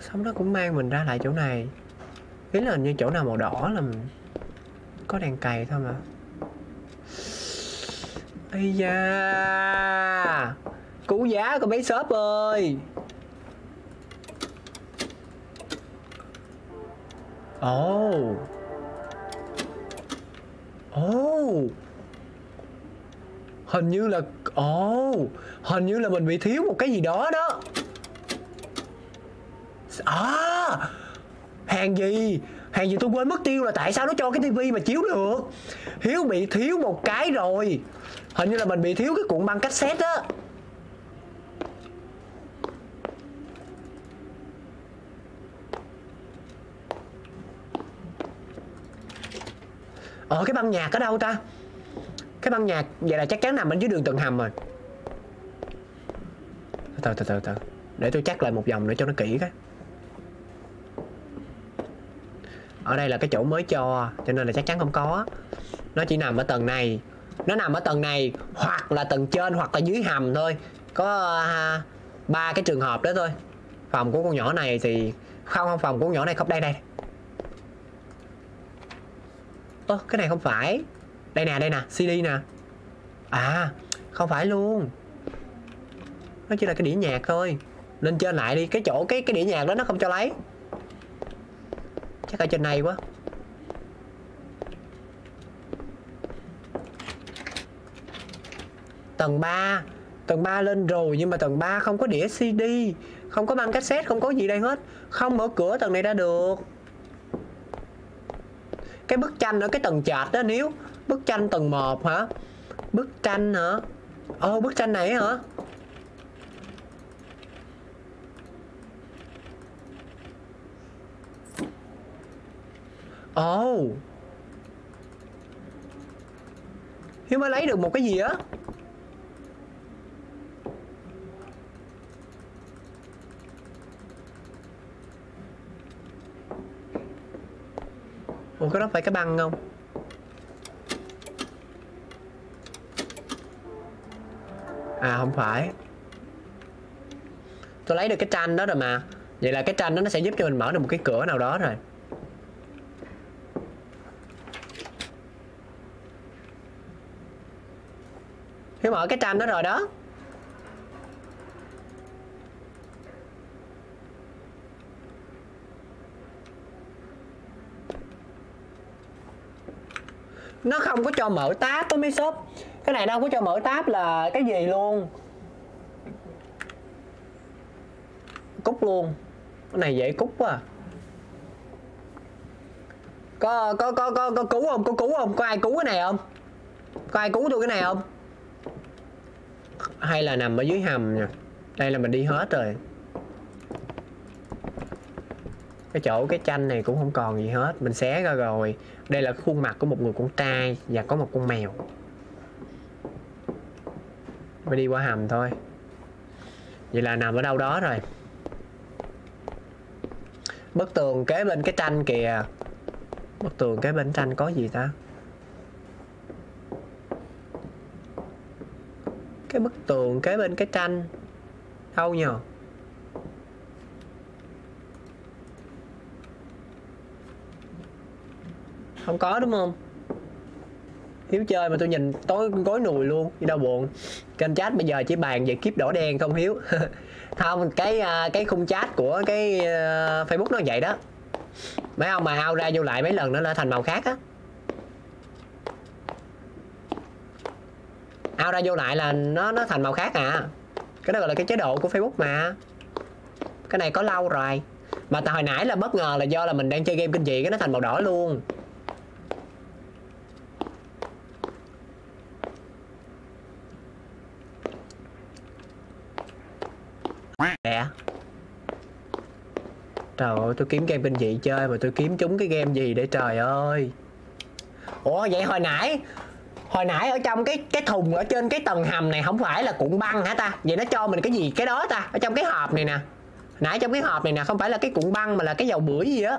Xong nó cũng mang mình ra lại chỗ này. Ý là như chỗ nào màu đỏ là có đèn cày thôi mà. Ây da, cú giá của mấy shop ơi. Ồ, ồ, hình như là hình như là mình bị thiếu một cái gì đó đó. À, hàng gì? Hàng gì tôi quên mất tiêu là tại sao nó cho cái tivi mà chiếu được. Hiếu bị thiếu một cái rồi. Hình như là mình bị thiếu cái cuộn băng cassette á. Cái băng nhạc ở đâu ta? Cái băng nhạc vậy là chắc chắn nằm ở dưới đường tầng hầm rồi. Từ từ để tôi chắc lại một vòng nữa cho nó kỹ cái. Ở đây là cái chỗ mới cho nên là chắc chắn không có. Nó chỉ nằm ở tầng này. Nó nằm ở tầng này hoặc là tầng trên hoặc là dưới hầm thôi. Có ba cái trường hợp đó thôi. Phòng của con nhỏ này thì không, phòng của con nhỏ này không. Đây đây. Ơ, cái này không phải. Đây nè, CD nè. À, không phải luôn. Nó chỉ là cái đĩa nhạc thôi. Lên trên lại đi, cái chỗ cái đĩa nhạc đó nó không cho lấy. Chắc ở trên này quá. Tầng 3. Tầng 3 lên rồi nhưng mà tầng 3 không có đĩa CD, không có băng cassette, không có gì đây hết. Không mở cửa tầng này ra được. Cái bức tranh ở cái tầng trệt đó Níu. Bức tranh tầng 1 hả? Bức tranh hả? Ồ, bức tranh này hả? Ồ, Hiếu mới lấy được một cái gì á. Ủa, cái đó phải cái băng không? À, không phải. Tôi lấy được cái tranh đó rồi mà. Vậy là cái tranh đó nó sẽ giúp cho mình mở được một cái cửa nào đó rồi. Hiếu mở cái tranh đó rồi đó. Nó không có cho mở tab đó mấy shop. Cái này nó không có cho mở tab là cái gì luôn. Cút luôn. Cái này dễ cút quá à. Có cứu không? Có cứu không? Có ai cứu cái này không? Có ai cứu tôi cái này không? Hay là nằm ở dưới hầm nha. Đây là mình đi hết rồi. Cái chỗ cái tranh này cũng không còn gì hết. Mình xé ra rồi. Đây là khuôn mặt của một người con trai và có một con mèo. Mới đi qua hầm thôi. Vậy là nằm ở đâu đó rồi. Bức tường kế bên cái tranh kìa. Bức tường kế bên tranh có gì ta? Cái bức tường kế bên cái tranh đâu nhờ? Không có đúng không? Hiếu chơi mà tôi nhìn tối gối nùi luôn, đi đâu buồn. Kênh chat bây giờ chỉ bàn về kiếp đỏ đen không Hiếu. Không, cái khung chat của cái Facebook nó vậy đó. Mấy ông mà ao ra vô lại mấy lần nữa là thành màu khác á. Ao ra vô lại là nó thành màu khác à. Cái đó gọi là cái chế độ của Facebook mà. Cái này có lâu rồi. Mà hồi nãy là bất ngờ là do là mình đang chơi game kinh dị cái nó thành màu đỏ luôn. Mẹ. Trời ơi, tôi kiếm game kinh dị chơi mà tôi kiếm trúng cái game gì để trời ơi. Ủa vậy hồi nãy ở trong cái thùng ở trên cái tầng hầm này không phải là cuộn băng hả ta? Vậy nó cho mình cái gì cái đó ta? Ở trong cái hộp này nè. Nãy trong cái hộp này nè không phải là cái cuộn băng mà là cái dầu bưởi gì á.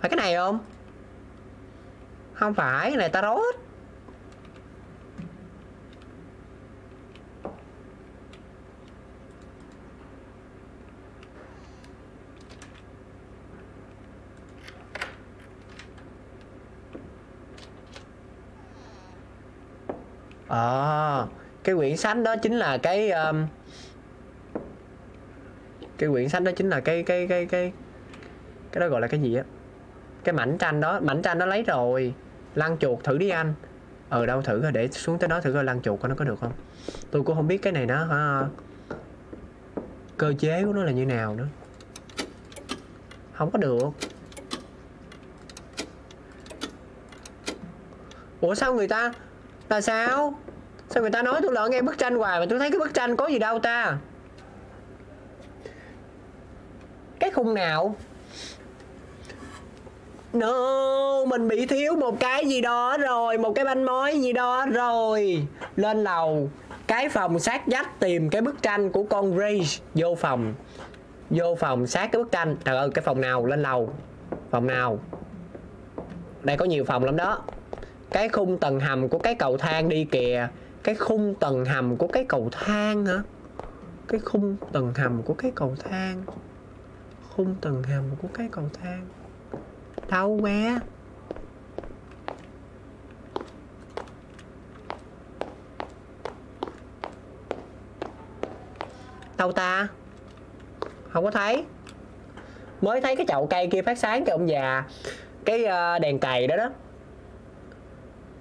Phải cái này không? Không phải, cái này tarot. Cái quyển sách đó chính là cái quyển sách đó chính là cái đó gọi là cái gì á, cái mảnh tranh đó. Mảnh tranh đó lấy rồi. Lăn chuột thử đi anh. Ở đâu thử rồi, để xuống tới đó thử coi lăn chuột coi nó có được không. Tôi cũng không biết cái này nó cơ chế của nó là như nào nữa. Không có được. Ủa sao người ta là sao? Sao người ta nói tôi lỡ nghe bức tranh hoài mà tôi thấy cái bức tranh có gì đâu ta? Cái khung nào? No, mình bị thiếu một cái gì đó rồi. Một cái bánh mối gì đó rồi. Lên lầu. Cái phòng sát vách tìm cái bức tranh của con Ray. Vô phòng. Vô phòng sát cái bức tranh. Trời ơi, cái phòng nào? Lên lầu. Phòng nào? Đây có nhiều phòng lắm đó. Cái khung tầng hầm của cái cầu thang đi kìa. Cái khung tầng hầm của cái cầu thang hả? Cái khung tầng hầm của cái cầu thang. Khung tầng hầm của cái cầu thang đâu bé? Đâu ta? Không có thấy. Mới thấy cái chậu cây kia phát sáng kìa ông già. Cái đèn cày đó đó.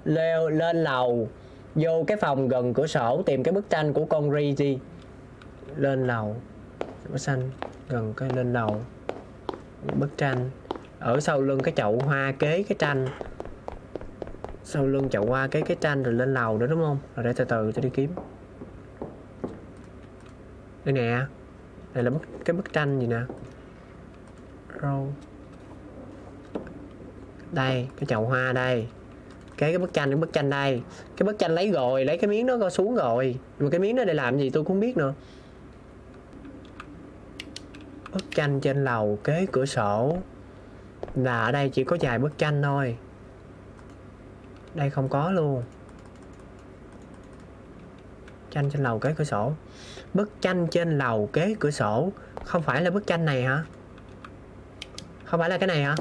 Leo lên lầu. Vô cái phòng gần cửa sổ tìm cái bức tranh của con Reggie. Lên lầu. Bức tranh gần cái lên lầu. Bức tranh ở sau lưng cái chậu hoa kế cái tranh. Sau lưng chậu hoa kế cái tranh rồi lên lầu nữa đúng không? Rồi để từ từ tôi đi kiếm. Đây nè. Đây là cái bức tranh gì nè. Rồi. Đây, cái chậu hoa đây. Cái bức tranh, cái bức tranh đây. Cái bức tranh lấy rồi, lấy cái miếng nó xuống rồi. Mà cái miếng đó để làm gì tôi cũng không biết nữa. Bức tranh trên lầu kế cửa sổ. Là ở đây chỉ có vài bức tranh thôi. Đây không có luôn. Tranh trên lầu kế cửa sổ. Bức tranh trên lầu kế cửa sổ. Không phải là bức tranh này hả? Không phải là cái này hả?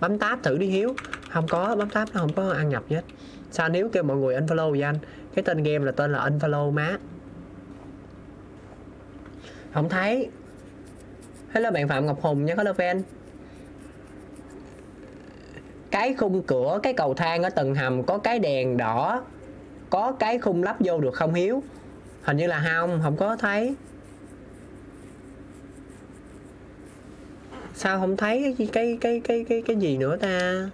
Bấm tab thử đi Hiếu. Không có, bấm tab nó không có ăn nhập gì hết. Sao nếu kêu mọi người unfollow vậy anh? Cái tên game là tên là unfollow má. Không thấy. Hello bạn Phạm Ngọc Hùng nha, hello fan. Cái khung cửa, cái cầu thang ở tầng hầm có cái đèn đỏ. Có cái khung lắp vô được không Hiếu? Hình như là không, không có thấy. Sao không thấy cái gì nữa ta?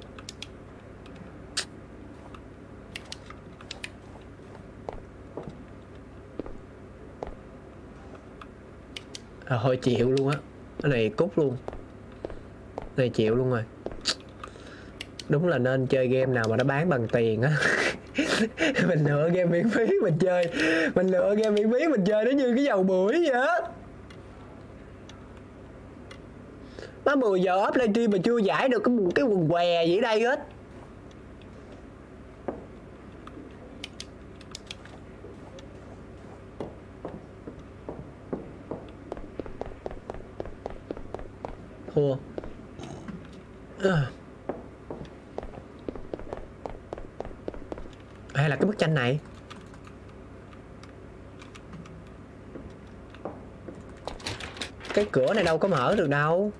Thôi chịu luôn á. Cái này cút luôn. Cái này chịu luôn rồi. Đúng là nên chơi game nào mà nó bán bằng tiền á. Mình lựa game miễn phí mình chơi. Mình lựa game miễn phí mình chơi nó như cái dầu bưởi vậy á. Má 10 giờ up livestream mà chưa giải được cái quần què gì ở đây hết. Thua. Hay là cái bức tranh này. Cái cửa này đâu có mở được đâu.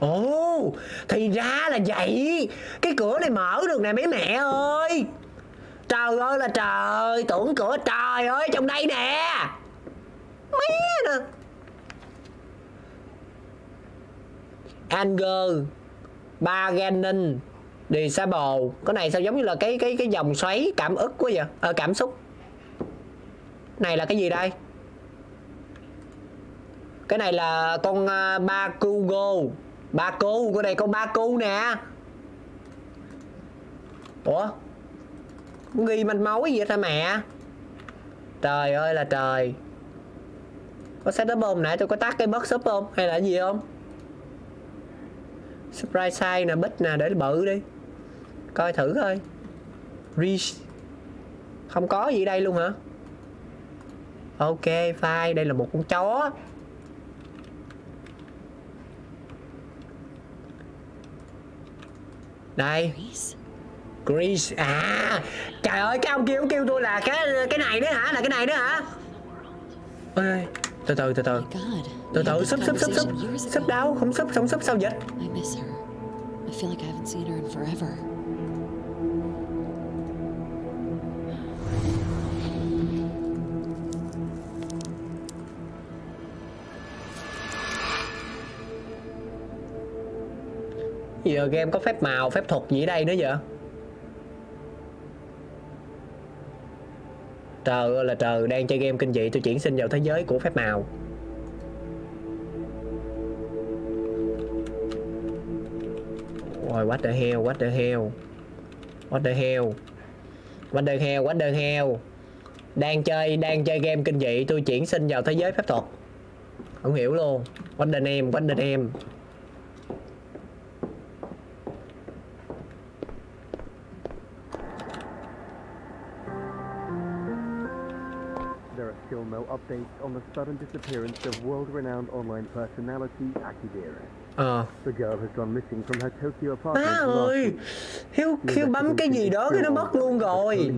Ồ, thì ra là vậy. Cái cửa này mở được nè mấy mẹ ơi. Trời ơi là trời. Tưởng cửa trời ơi trong đây nè. Mẹ nè. Anger Bargaining Disable. Cái này sao giống như là cái dòng xoáy cảm ức quá vậy? Cảm xúc. Này là cái gì đây? Cái này là con Bakugo. Baku, cái này con Baku nè. Ủa? Ghi manh máu gì vậy hả mẹ? Trời ơi là trời. Có setup không? Nãy tôi có tắt cái bớt sub không? Hay là gì không? Surprise sai nè, bích nè, để bự đi. Coi thử coi. Reach. Không có gì đây luôn hả? Ok, file. Đây là một con chó. Đây. Chris. À, trời ơi, cái ông kia cũng kêu tôi là cái này nữa hả? Là cái này nữa hả? Ôi, từ từ súp đâu, không súp sao vậy? Giờ game có phép màu, phép thuật gì ở đây nữa vậy? Trời ơi là trời, đang chơi game kinh dị, tôi chuyển sinh vào thế giới của phép màu. Rồi, what the hell, what the hell, what the hell, what the hell, what the hell. Đang chơi game kinh dị, tôi chuyển sinh vào thế giới phép thuật. Không hiểu luôn. What the name, what the name. Still no updates on the sudden disappearance of world-renowned online personality Akidera. The girl has gone missing from her Tokyo apartment. Ơi, Hiếu bấm cái gì đó cái nó mất luôn rồi.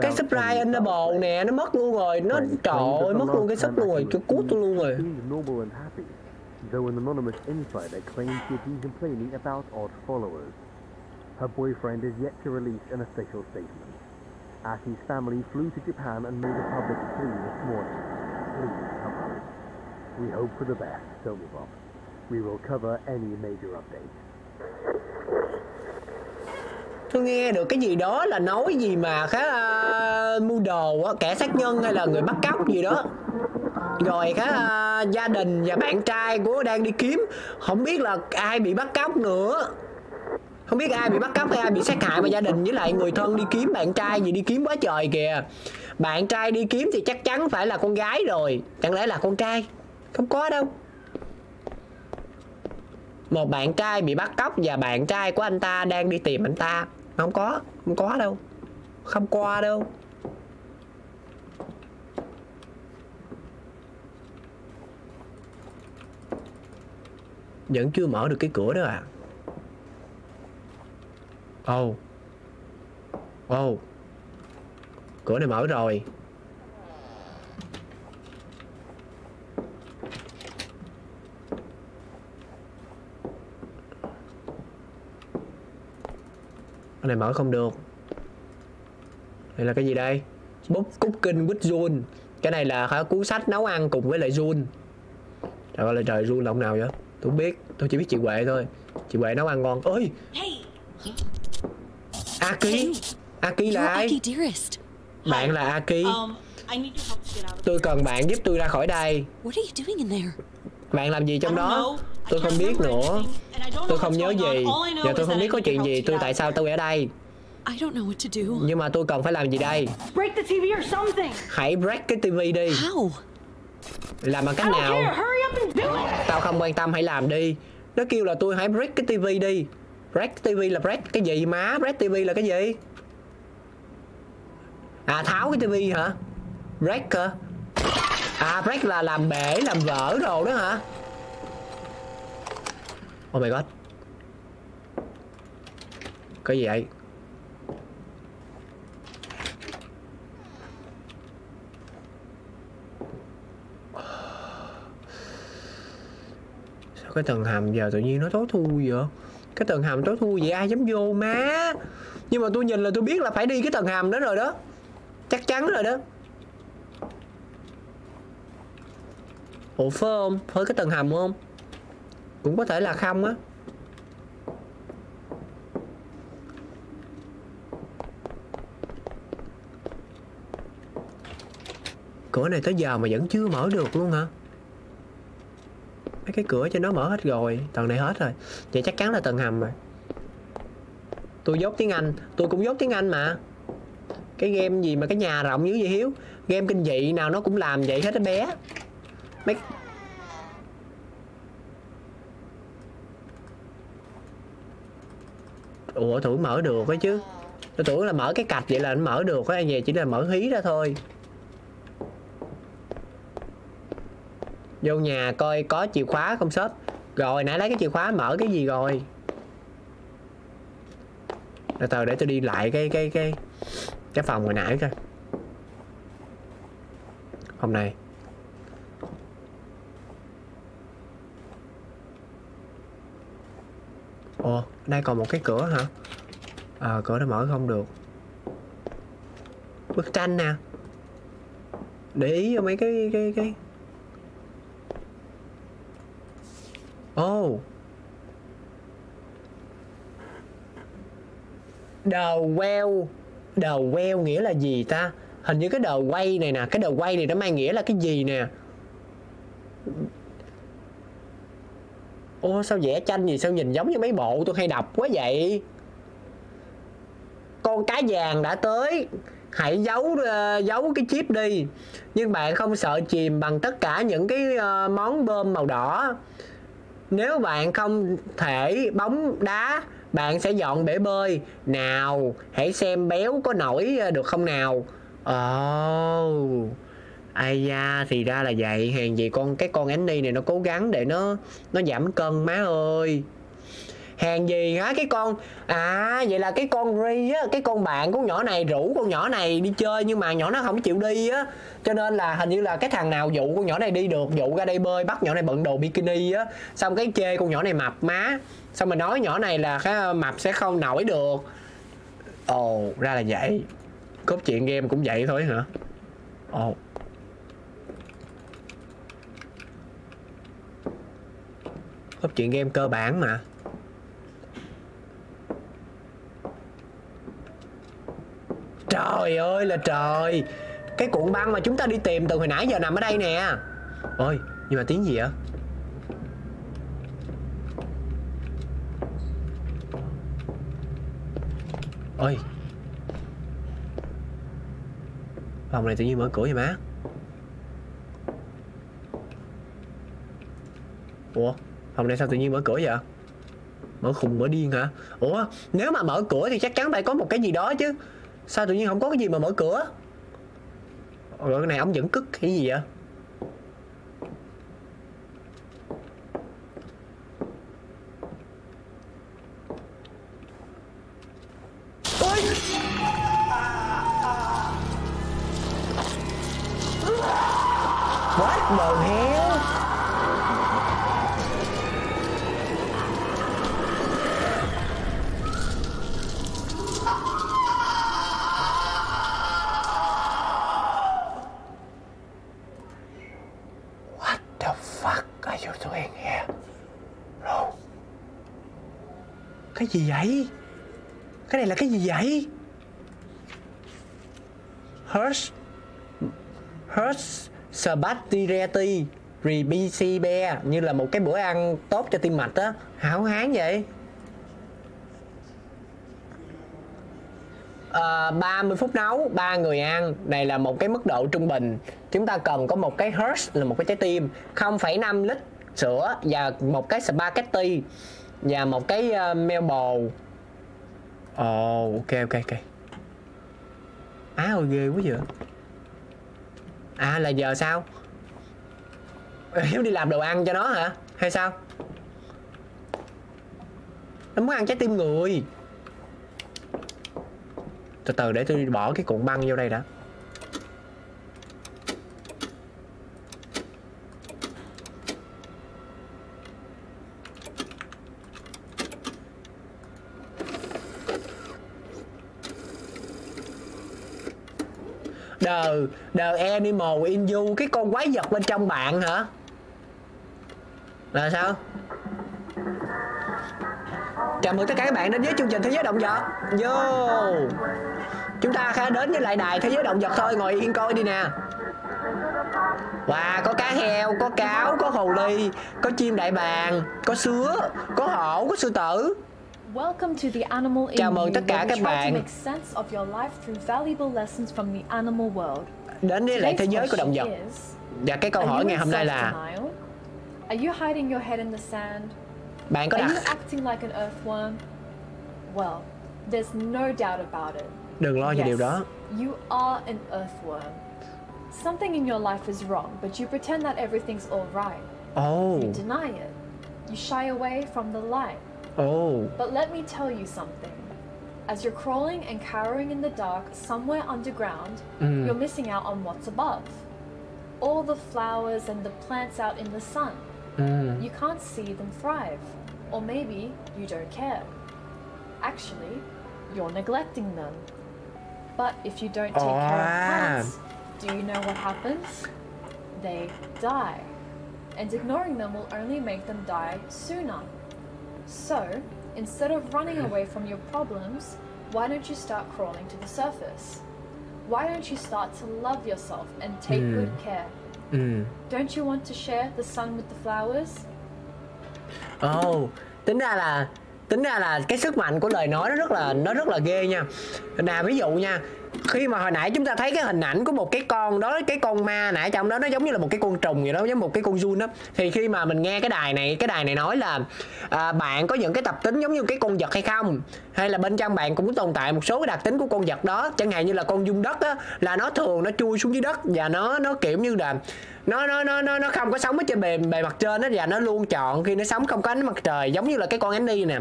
Cái subscribe enable nè nó mất luôn rồi, nó trời ơi, mất luôn cái sub luôn rồi, cái cút tôi luôn rồi. Though an anonymous insider claims she's been complaining about odd followers. Her boyfriend is yet to release an official statement. Aki's family flew to Japan and made a public plea this morning. Please come on. We hope for the best, don't give up. We will cover any major update. Tôi nghe được cái gì đó là nói gì mà khá mưu đồ á, kẻ sát nhân hay là người bắt cóc gì đó. Rồi khá gia đình và bạn trai của đang đi kiếm, không biết là ai bị bắt cóc nữa. Không biết ai bị bắt cóc hay ai bị sát hại, mà gia đình với lại người thân đi kiếm bạn trai gì, đi kiếm quá trời kìa. Bạn trai đi kiếm thì chắc chắn phải là con gái rồi. Chẳng lẽ là con trai? Không có đâu. Một bạn trai bị bắt cóc và bạn trai của anh ta đang đi tìm anh ta. Không có đâu. Không qua đâu. Vẫn chưa mở được cái cửa đó à. Oh. Cửa này mở rồi. Cái này mở không được. Đây là cái gì đây? Book Cooking with Jun. Cái này là cuốn sách nấu ăn cùng với lại Jun. Trời ơi là trời, Jun là ông nào vậy? Tôi không biết, tôi chỉ biết chị Huệ thôi. Chị Huệ nấu ăn ngon. Ơi. Aki là ai? Bạn là Aki. Tôi cần bạn giúp tôi ra khỏi đây. Bạn làm gì trong đó? Tôi không biết nữa. Tôi không nhớ gì. Giờ tôi không biết có chuyện gì. Tại sao tôi ở đây? Nhưng mà tôi cần phải làm gì đây? Hãy break cái tivi đi. Làm bằng cách nào? Tao không quan tâm, hãy làm đi. Nó kêu là tôi hãy break cái tivi đi. Break TV là break cái gì má? Break TV là cái gì? À, tháo cái TV hả? Break hả? À, break là làm bể, làm vỡ đồ đó hả? Oh my god. Cái gì vậy? Sao cái tầng hầm giờ tự nhiên nó tối thui vậy? Cái tầng hầm tối thui vậy ai dám vô má. Nhưng mà tôi nhìn là tôi biết là phải đi cái tầng hầm đó rồi đó. Chắc chắn rồi đó. Ủa phải không? Phải cái tầng hầm không? Cũng có thể là không á. Cửa này tới giờ mà vẫn chưa mở được luôn hả? Cái cửa cho nó mở hết rồi, tầng này hết rồi. Vậy chắc chắn là tầng hầm rồi. Tôi dốt tiếng Anh, tôi cũng dốt tiếng Anh mà. Cái game gì mà cái nhà rộng như vậy Hiếu? Game kinh dị nào nó cũng làm vậy hết đó bé. Mấy... Ủa tưởng mở được ấy chứ. Tôi tưởng là mở cái cạch vậy là nó mở được á, về chỉ là mở hí ra thôi. Vô nhà coi có chìa khóa không shop. Rồi nãy lấy cái chìa khóa mở cái gì rồi. Từ từ để tôi đi lại cái phòng hồi nãy coi. Phòng này. Ồ, đây còn một cái cửa hả? Ờ, cửa nó mở không được. Bức tranh nè. Để ý vô mấy cái oh. Đầu queo nghĩa là gì ta? Hình như cái đầu quay này nè. Cái đầu quay này nó mang nghĩa là cái gì nè? Ô sao vẽ tranh gì sao nhìn giống như mấy bộ tôi hay đọc quá vậy? Con cá vàng đã tới, hãy giấu cái chip đi, nhưng bạn không sợ chìm bằng tất cả những cái món bơm màu đỏ. Nếu bạn không thể bóng đá, bạn sẽ dọn bể bơi. Nào, hãy xem béo có nổi được không nào. Ồ, ai da, thì ra là vậy. Hèn gì cái con Annie này nó cố gắng để nó giảm cân má ơi. Hèn gì hả cái con. À vậy là cái con Ri á, cái con bạn của nhỏ này rủ con nhỏ này đi chơi nhưng mà nhỏ nó không chịu đi á. Cho nên là hình như là cái thằng nào dụ con nhỏ này đi được, dụ ra đây bơi, bắt nhỏ này bận đồ bikini á, xong cái chê con nhỏ này mập má. Xong mình nói nhỏ này là cái mập sẽ không nổi được. Ồ, ra là vậy. Cốt truyện game cũng vậy thôi hả? Ồ. Cốt truyện game cơ bản mà. Trời ơi là trời. Cái cuộn băng mà chúng ta đi tìm từ hồi nãy giờ nằm ở đây nè. Ôi, nhưng mà tiếng gì vậy? Ôi. Phòng này tự nhiên mở cửa vậy má. Ủa, phòng này sao tự nhiên mở cửa vậy? Mở khùng mở điên hả? Ủa, nếu mà mở cửa thì chắc chắn phải có một cái gì đó chứ. Sao tự nhiên không có cái gì mà mở cửa? Rồi cái này ống dẫn cức cái gì vậy? Ôi! What the hell? Cái gì vậy? Cái này là cái gì vậy? Hersh Sabatireti Ribisi Bear. Như là một cái bữa ăn tốt cho tim mạch á. Hảo hán vậy. 30 phút nấu, 3 người ăn. Này là một cái mức độ trung bình. Chúng ta cần có một cái Hersh là một cái trái tim, 0,5 lít sữa, và một cái spaghetti, và một cái meo bồ. Ồ, ok. Á ơi ghê quá vậy. À là giờ sao? Hiếu đi làm đồ ăn cho nó hả? Hay sao? Nó muốn ăn trái tim người. Từ từ để tôi bỏ cái cuộn băng vô đây đã. The animal in you. Cái con quái vật bên trong bạn hả? Là sao? Chào mừng tất cả các bạn đến với chương trình Thế Giới Động Vật. Vô. Chúng ta khá đến với lại đài Thế Giới Động Vật thôi. Ngồi yên coi đi nè. Wow, có cá heo, có cáo, có hồ ly, có chim đại bàng, có sứa, có hổ, có sư tử. Chào mừng tất cả các bạn đến với lại thế giới của động vật. Và cái câu hỏi ngày hôm nay là bạn có đặt... Đừng lo về điều đó. Oh. Ồ. But let me tell you something. as you're crawling and cowering in the dark somewhere underground, you're missing out on what's above. All the flowers and the plants out in the sun. You can't see them thrive. Or maybe you don't care. Actually, you're neglecting them. But if you don't take care of plants, do you know what happens? They die. And ignoring them will only make them die sooner. So, instead of running away from your problems, why don't you start crawling to the surface? Why don't you start to love yourself and take good care? Don't you want to share the sun with the flowers? Oh, tính ra là cái sức mạnh của lời nói nó rất là ghê nha. Nè, ví dụ nha, khi mà hồi nãy chúng ta thấy cái hình ảnh của một cái con đó, cái con ma nãy trong đó nó giống như là một cái con trùng vậy đó, giống một cái con giun đó, thì khi mà mình nghe cái đài này nói là bạn có những cái tập tính giống như cái con vật hay không, hay là bên trong bạn cũng tồn tại một số cái đặc tính của con vật đó, chẳng hạn như là con giun đất á, là nó thường nó chui xuống dưới đất và nó kiểu như là nó không có sống ở trên bề mặt trên á, và nó luôn chọn khi nó sống không có ánh mặt trời, giống như là cái con ánh đi nè.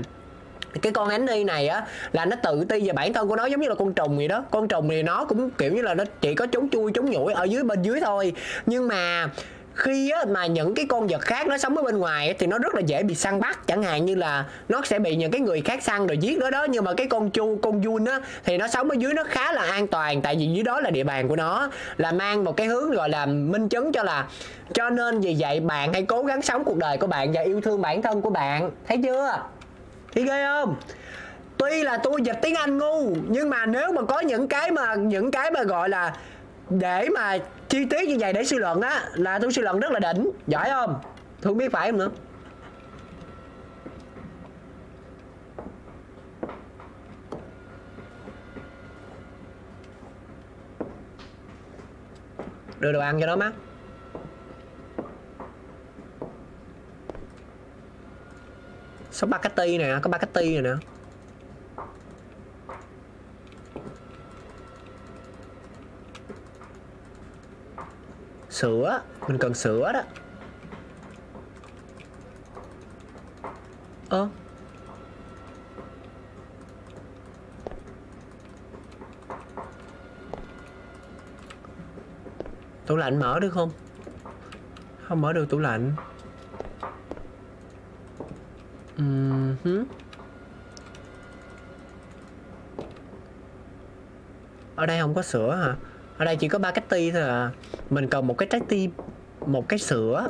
Cái con ánh đi này á là nó tự ti về bản thân của nó, giống như là con trùng vậy đó. Con trùng thì nó cũng kiểu như là nó chỉ có chống chui chống nhủi ở bên dưới thôi, nhưng mà khi á, mà những cái con vật khác nó sống ở bên ngoài á, thì nó rất là dễ bị săn bắt, chẳng hạn như là nó sẽ bị những cái người khác săn rồi giết nó đó. Nhưng mà cái con giun á thì nó sống ở dưới nó khá là an toàn, tại vì dưới đó là địa bàn của nó, là mang một cái hướng gọi là minh chứng cho là, cho nên vì vậy bạn hãy cố gắng sống cuộc đời của bạn và yêu thương bản thân của bạn, thấy chưa? Thì ghê không? Tuy là tôi dịch tiếng Anh ngu, nhưng mà nếu mà có những cái mà gọi là để mà chi tiết như vậy để suy luận á, là tôi suy luận rất là đỉnh, giỏi không? Tôi không biết phải không nữa. Đưa đồ ăn cho nó má. Có spaghetti nè, có spaghetti nè. Sữa, mình cần sữa đó. Ơ. Tủ lạnh mở được không? Không mở được tủ lạnh. Ở đây không có sữa hả? Ở đây chỉ có spaghetti thôi à. Mình cần một cái trái tim, một cái sữa.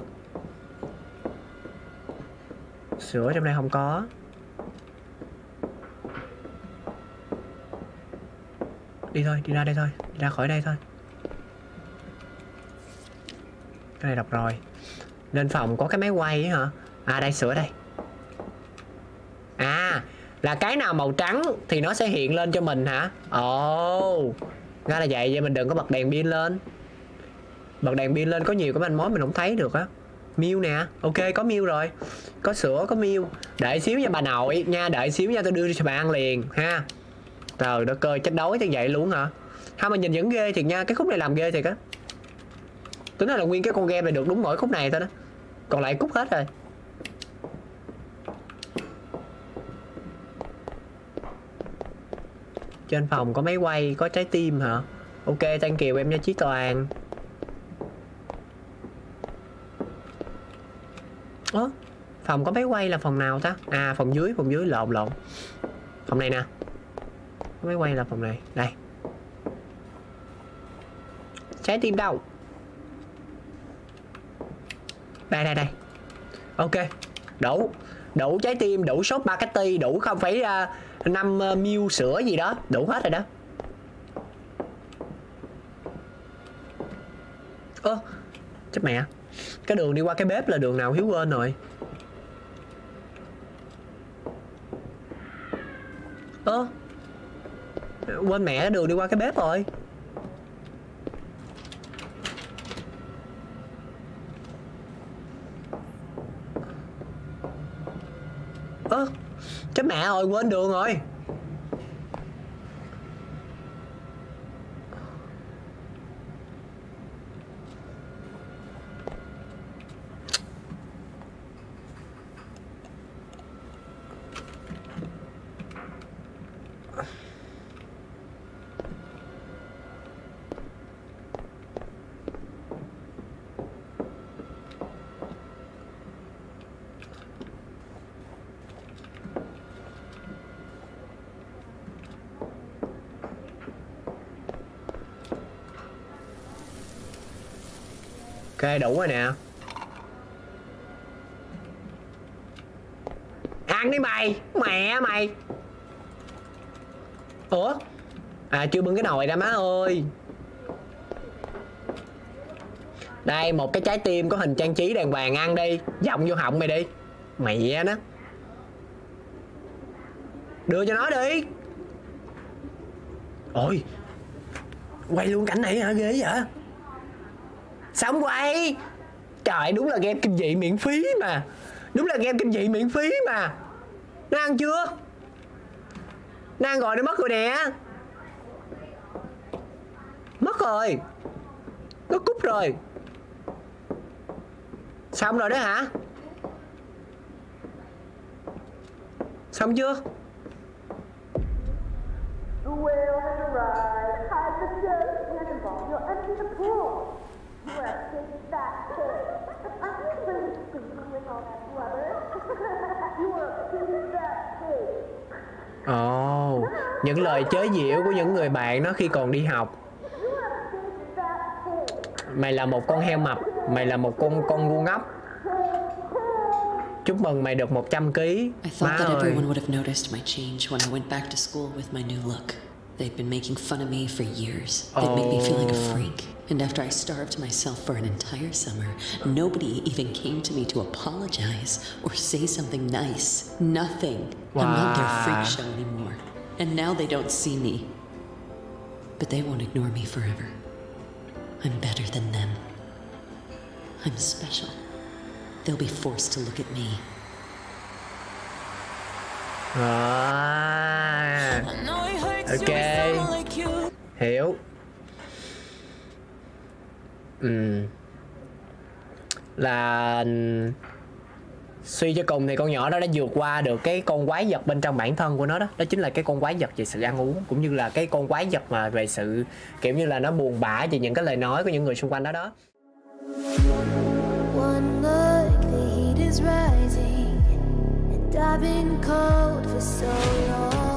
Sữa trong đây không có. Đi thôi, đi ra đây thôi, đi ra khỏi đây thôi. Cái này đọc rồi. Lên phòng có cái máy quay ấy hả? À đây, sữa đây. À, là cái nào màu trắng thì nó sẽ hiện lên cho mình hả? Ồ, ra là vậy. Vậy mình đừng có bật đèn pin lên. Bật đèn pin lên có nhiều cái manh mối mình không thấy được á. Miêu nè, ok có miêu rồi. Có sữa, có miêu. Đợi xíu nha bà nội nha, đợi xíu nha, tôi đưa cho bà ăn liền ha. Trời đất ơi, chết đói tới vậy luôn hả? Không, mà nhìn vẫn ghê thiệt nha, cái khúc này làm ghê thiệt á. Tính là nguyên cái con game này được đúng mỗi khúc này thôi đó. Còn lại cút hết rồi. Trên phòng có máy quay, có trái tim hả? Ok, thank you em nha Chí Toàn. Ủa? Phòng có máy quay là phòng nào ta? À, phòng dưới, lộn. Phòng này nè. Máy quay là phòng này, đây. Trái tim đâu? Đây. Ok, đủ trái tim, đủ sốt spaghetti, đủ không phải 5 ml sữa gì đó, đủ hết rồi đó. Ơ, chết mẹ. Cái đường đi qua cái bếp là đường nào Hiếu quên rồi. Ơ, quên mẹ cái đường đi qua cái bếp rồi. Ơ, chết mẹ rồi, quên đường rồi. Ok, đủ rồi nè. Ăn đi mày, mẹ mày. Ủa? À, chưa bưng cái nồi ra má ơi. Đây, một cái trái tim có hình trang trí đàng hoàng, ăn đi. Dọng vô họng mày đi. Mẹ nó. Đưa cho nó đi. Ôi, quay luôn cảnh này hả, ghê vậy? Sao không quay? Trời, đúng là game kinh dị miễn phí mà. Đúng là game kinh dị miễn phí mà. Nó ăn chưa? Nó ăn rồi, nó mất rồi nè. Mất rồi. Nó cúp rồi. Xong rồi đó hả? Xong chưa? Ồ, những lời chế giễu của những người bạn nó khi còn đi học. Mày là một con heo mập, mày là một con ngu ngốc. Chúc mừng mày được 100 kg. I thought that everyone would have noticed my change when I went back to school with my new look. They'd been making fun of me for years. They'd made me feel like a freak. And after I starved myself for an entire summer, nobody even came to me to apologize or say something nice. Nothing. Wow. I'm not their freak show anymore. And now they don't see me. But they won't ignore me forever. I'm better than them. I'm special. They'll be forced to look at me. À, ok. Hiểu. Là suy cho cùng thì con nhỏ đó đã vượt qua được cái con quái vật bên trong bản thân của nó đó. Đó chính là cái con quái vật về sự ăn uống, cũng như là cái con quái vật mà về sự kiểu như là nó buồn bã về những cái lời nói của những người xung quanh đó đó. One look, the heat is rising, and I've been cold for so long.